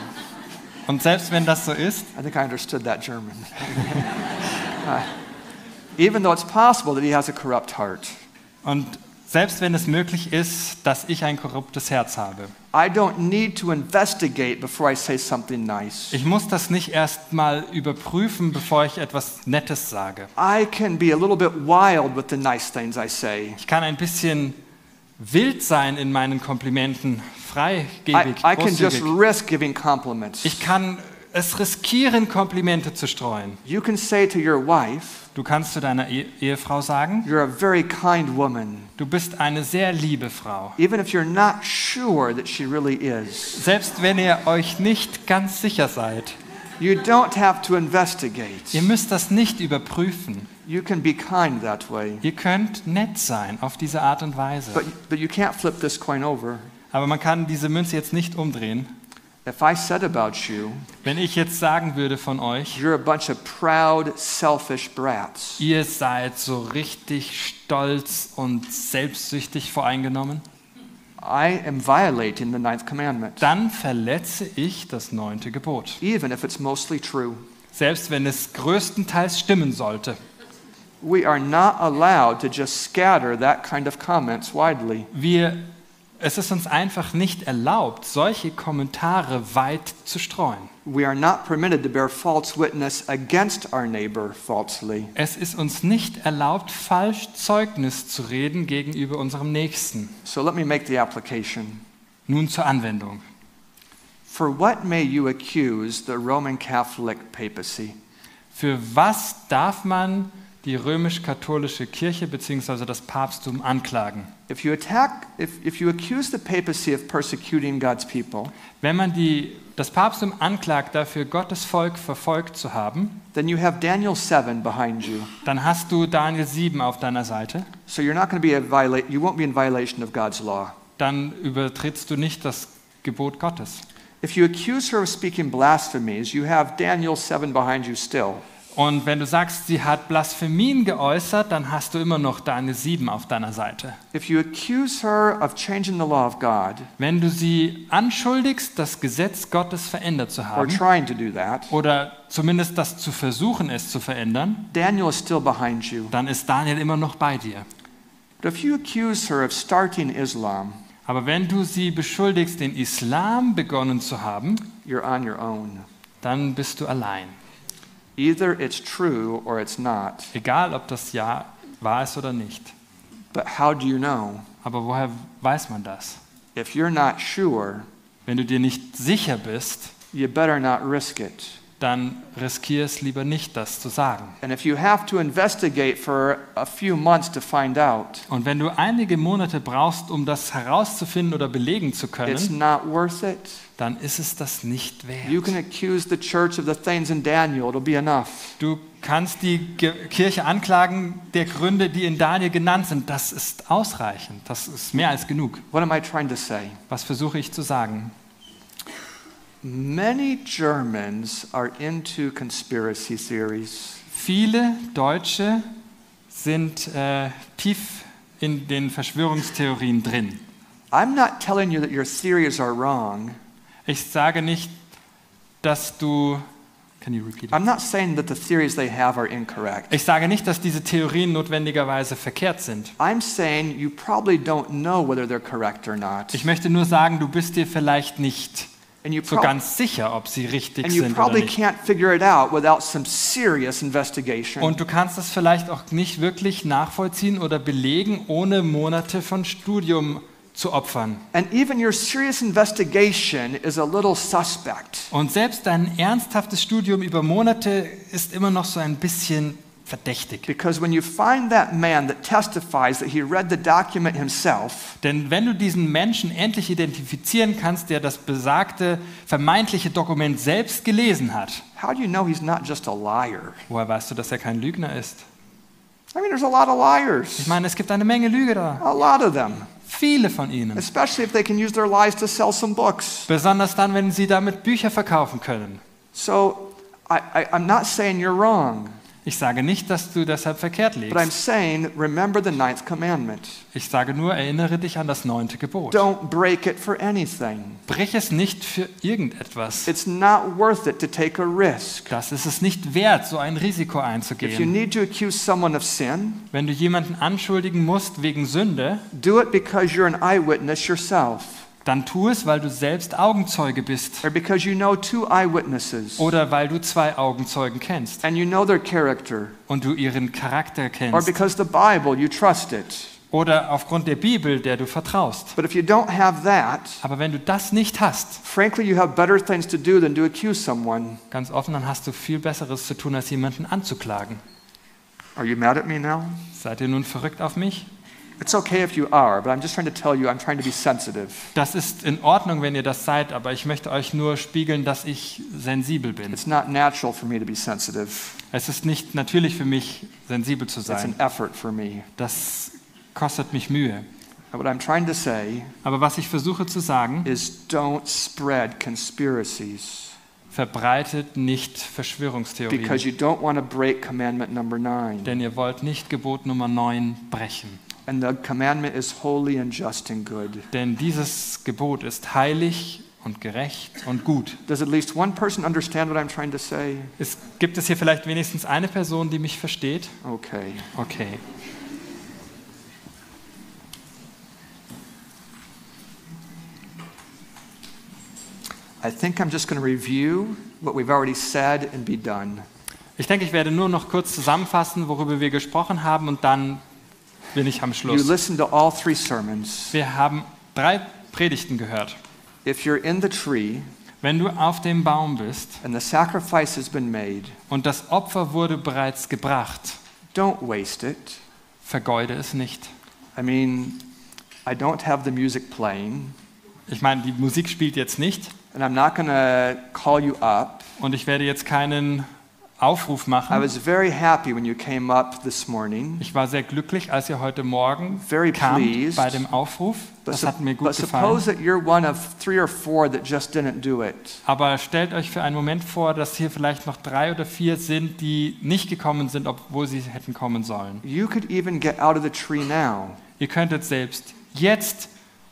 Und selbst wenn das so ist, I think I understood that German. uh, even though it's possible that he has a corrupt heart. Und selbst wenn es möglich ist, dass ich ein korruptes Herz habe. I don't need to investigate before I say something nice. Ich muss das nicht erst mal überprüfen, bevor ich etwas Nettes sage. I can be a little bit wild with the nice things I say. Ich kann ein bisschen wild sein in meinen Komplimenten, freigebig, I, I can just risk giving compliments. Ich kann es riskieren, Komplimente zu streuen. You can say to your wife, du kannst zu deiner e- Ehefrau sagen, you're a very kind woman. Du bist eine sehr liebe Frau. Even if you're not sure that she really is. Selbst wenn ihr euch nicht ganz sicher seid. You don't have to investigate. Ihr müsst das nicht überprüfen. You can be kind that way. Ihr könnt nett sein auf diese Art und Weise. But, but you can't flip this coin over. Aber man kann diese Münze jetzt nicht umdrehen. If I said about you, wenn ich jetzt sagen würde von euch, you're a bunch of proud, selfish brats. Ihr seid so richtig stolz und selbstsüchtig voreingenommen. I am violating the ninth commandment. Dann verletze ich das neunte Gebot. Even if it's mostly true. Selbst wenn es größtenteils stimmen sollte. We are not allowed to just scatter that kind of comments widely. Wir, es ist uns einfach nicht erlaubt, solche Kommentare weit zu streuen. We are not permitted to bear false witness against our neighbor falsely. Es ist uns nicht erlaubt, falsch Zeugnis zu reden gegenüber unserem Nächsten. So let me make the application. Nun zur Anwendung. For what may you accuse the Roman Catholic papacy? Für was darf man die römisch-katholische Kirche bzw. das Papsttum anklagen? If you attack, if, if you accuse the papacy of persecuting God's people, wenn man die, das Papsttum anklagt, dafür Gottes Volk verfolgt zu haben, then you have Daniel seven behind you. Dann hast du Daniel sieben auf deiner Seite. So you're not going to be a viola- you won't be in violation of God's law. Dann übertrittst du nicht das Gebot Gottes. If you accuse her of speaking blasphemies, you have Daniel seven behind you still. Und wenn du sagst, sie hat Blasphemien geäußert, dann hast du immer noch Daniel sieben auf deiner Seite. If you accuse her of changing the law of God, wenn du sie anschuldigst, das Gesetz Gottes verändert zu haben, or trying to do that, oder zumindest das zu versuchen, es zu verändern, Daniel is still behind you. Dann ist Daniel immer noch bei dir. But if you accuse her of starting Islam, aber wenn du sie beschuldigst, den Islam begonnen zu haben, you're on your own. Dann bist du allein. Either it's true or it's not. Egal, ob das ja wahr ist oder nicht. But how do you know? Aber woher weiß man das? If you're not sure, wenn du dir nicht sicher bist, you better not risk it. Dann riskier es lieber nicht, das zu sagen. And if you have to investigate for a few months to find out, und wenn du einige Monate brauchst, um das herauszufinden oder belegen zu können, it's not worth it. Dann ist es das nicht wert. You can accuse the church of the things in Daniel, it'll be enough. Du kannst die Kirche anklagen der Gründe, die in Daniel genannt sind. Das ist ausreichend. Das ist mehr als genug. What am I trying to say? Was versuche ich zu sagen? Many Germans are into conspiracy theories. Viele Deutsche sind äh, tief in den Verschwörungstheorien drin. I'm not telling you that your theories are wrong. Ich sage nicht, dass du Can you repeat it? I'm not saying that the theories they have are incorrect. Ich sage nicht, dass diese Theorien notwendigerweise verkehrt sind. I'm saying you probably don't know whether they're correct or not. Ich möchte nur sagen, du bist dir vielleicht nicht so ganz sicher, ob sie richtig sind oder nicht. Und du kannst das vielleicht auch nicht wirklich nachvollziehen oder belegen, ohne Monate von Studium zu opfern. Und selbst ein ernsthaftes Studium über Monate ist immer noch so ein bisschen verdächtig. Because when you find that man that testifies that he read the document himself, denn wenn du diesen Menschen endlich identifizieren kannst, der das besagte vermeintliche Dokument selbst gelesen hat, how do you know he's not just a liar? Woher weißt du, dass er kein Lügner ist? I mean, there's a lot of liars. Ich meine, es gibt eine Menge Lüge da. A lot of them. Viele von ihnen. Especially if they can use their lies to sell some books. Besonders dann, wenn sie damit Bücher verkaufen können. So, I, I, I'm not saying you're wrong. Ich sage nicht, dass du deshalb verkehrt liegst. But I'm saying, remember the ninth commandment. Ich sage nur, erinnere dich an das neunte Gebot. Don't break it for anything. Brich es nicht für irgendetwas. It's not worth it to take a risk. Das ist es nicht wert, so ein Risiko einzugehen. If you need to accuse someone of sin, wenn du jemanden anschuldigen musst wegen Sünde, do it because you're an eyewitness yourself. Dann tu es, weil du selbst Augenzeuge bist. Or because you know two eyewitnesses. Oder weil du zwei Augenzeugen kennst. And you know their character. Und du ihren Charakter kennst. Or because the Bible, you trust it. Oder aufgrund der Bibel, der du vertraust. But if you don't have that, aber wenn du das nicht hast, frankly, you have better things to do than to accuse someone. Ganz offen, dann hast du viel Besseres zu tun, als jemanden anzuklagen. Are you mad at me now? Seid ihr nun verrückt auf mich? It's okay if you are, but I'm just trying to tell you, I'm trying to be sensitive. Das ist in Ordnung, wenn ihr das seid, aber ich möchte euch nur spiegeln, dass ich sensibel bin. It's not natural for me to be sensitive. Es ist nicht natürlich für mich, sensibel zu sein. It's an effort for me. Das kostet mich Mühe. What I'm trying to say aber was ich versuche zu sagen, is don't spread conspiracies. Verbreitet nicht Verschwörungstheorien. Because you don't want to break commandment number nine. Denn ihr wollt nicht Gebot Nummer neun brechen. And the commandment is holy and just and good. Denn dieses Gebot ist heilig und gerecht und gut. Does at least one person understand what I'm trying to say? Es gibt es hier vielleicht wenigstens eine Person, die mich versteht? Okay. Okay. I think I'm just going to review what we've already said and be done. Ich denke, ich werde nur noch kurz zusammenfassen, worüber wir gesprochen haben, und dann bin ich am Schluss. You listen to all three sermons. Wir haben drei Predigten gehört. If you're in the tree, wenn du auf dem Baum bist, and the sacrifice has been made, und das Opfer wurde bereits gebracht, don't waste it. Vergeude es nicht. I mean, I don't have the music playing. Ich meine, die Musik spielt jetzt nicht. And I'm not going to call you up. Und ich werde jetzt keinen Aufruf machen. I was very happy when you came up this morning. Ich war sehr glücklich, als ihr heute Morgen very kamt pleased. Bei dem Aufruf. But das hat mir gut gefallen. Aber stellt euch für einen Moment vor, dass hier vielleicht noch drei oder vier sind, die nicht gekommen sind, obwohl sie hätten kommen sollen. You could even get out of the tree now. Ihr könntet selbst jetzt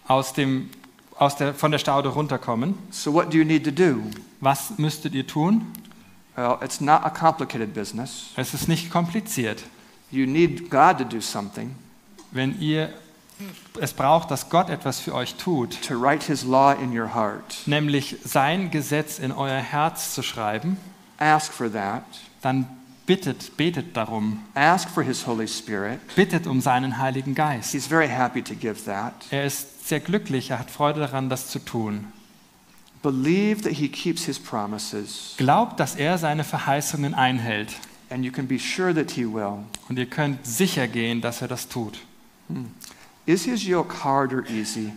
aus dem Aus der, von der Staude runterkommen. So what do you need to do? Was müsstet ihr tun? Well, it's not a complicated business. Es ist nicht kompliziert. You need God to do something. Wenn ihr es braucht, dass Gott etwas für euch tut, to write his law in your heart. Nämlich sein Gesetz in euer Herz zu schreiben, ask for that. Dann bittet, betet darum. Ask for his Holy Spirit. Bittet um seinen Heiligen Geist. He's very happy to give that. Er ist sehr glücklich, er hat Freude daran, das zu tun. Believe that he keeps his promises. Glaubt, dass er seine Verheißungen einhält. And you can be sure that he will. Und ihr könnt sicher gehen, dass er das tut. Hmm. Is his yoke hard or easy?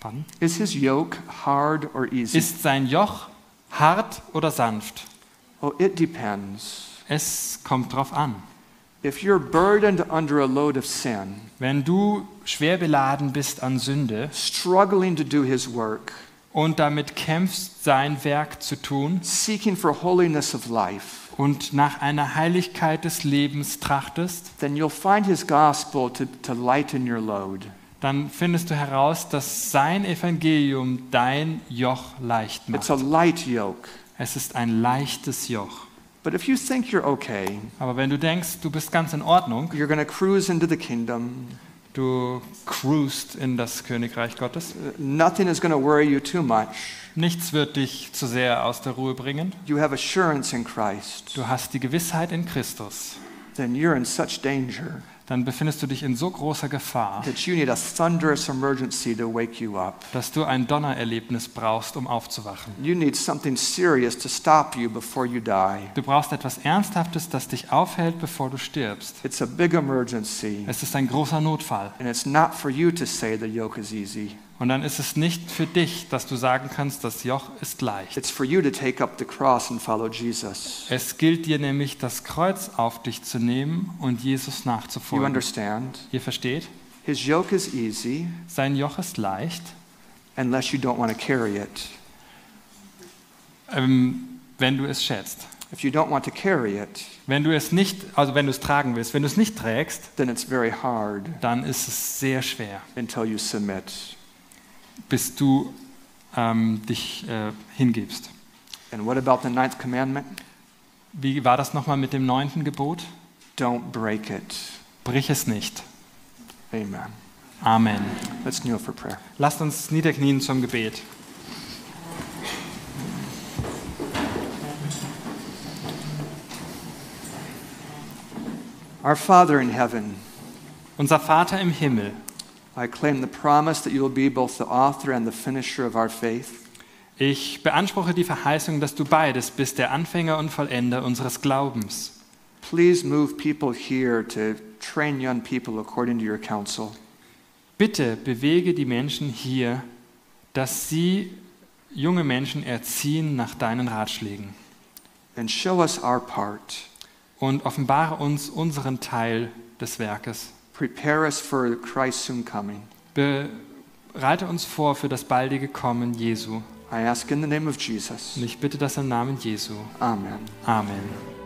Pardon? Is his yoke hard or easy? Ist sein Joch hart oder sanft? Oh, it depends. Es kommt drauf an. If you're burdened under a load of sin, wenn du schwer beladen bist an Sünde, struggling to do his work, und damit kämpfst, sein Werk zu tun, seeking for holiness of life, und nach einer Heiligkeit des Lebens trachtest, then you'll find his gospel to, to lighten your load. Dann findest du heraus, dass sein Evangelium dein Joch leicht macht. It's a light yoke. Es ist ein leichtes Joch. But if you think you're okay, aber wenn du denkst, du bist ganz in Ordnung, you're gonna cruise into the kingdom. Du cruist in das Königreich Gottes. Nothing is gonna worry you too much. Nichts wird dich zu sehr aus der Ruhe bringen. You have assurance in Christ. Du hast die Gewissheit in Christus. Then you're in such danger. Dann befindest du dich in so großer Gefahr, that you need a thunderous emergency to wake you up. Dass du ein Donnererlebnis brauchst, um aufzuwachen. You need something serious to stop you before you die. Du brauchst etwas Ernsthaftes, das dich aufhält, bevor du stirbst. It's a big emergency. Es ist ein großer Notfall. And it's not for you to say the yoke is easy. Und dann ist es nicht für dich, dass du sagen kannst, das Joch ist leicht. It's for you to take up the cross and follow Jesus. Es gilt dir nämlich, das Kreuz auf dich zu nehmen und Jesus nachzufolgen. You understand? Ihr versteht? His yoke is easy. Sein Joch ist leicht. Unless you don't want to carry it. Ähm, wenn du es schätzt. If you don't want to carry it, wenn du es nicht, also wenn du es tragen willst, wenn du es nicht trägst, then it's very hard. Dann ist es sehr schwer. Until you submit. Bis du ähm, dich äh, hingibst. And what about the ninth commandment? Wie war das nochmal mit dem neunten Gebot? Don't break it. Brich es nicht. Amen. Amen. Let's kneel for prayer. Lasst uns niederknien zum Gebet. Our Father in heaven. Unser Vater im Himmel. I claim the promise that you will be both the author and the finisher of our faith. Ich beanspruche die Verheißung, dass du beides bist, der Anfänger und Vollender unseres Glaubens. Please move people here to train young people according to your counsel. Bitte bewege die Menschen hier, dass sie junge Menschen erziehen nach deinen Ratschlägen. And show us our part. Und offenbare uns unseren Teil des Werkes. Prepare us for Christ's soon coming. Bereite uns vor für das baldige Kommen Jesu. I ask in the name of Jesus. Und ich bitte das im Namen Jesu. Amen. Amen.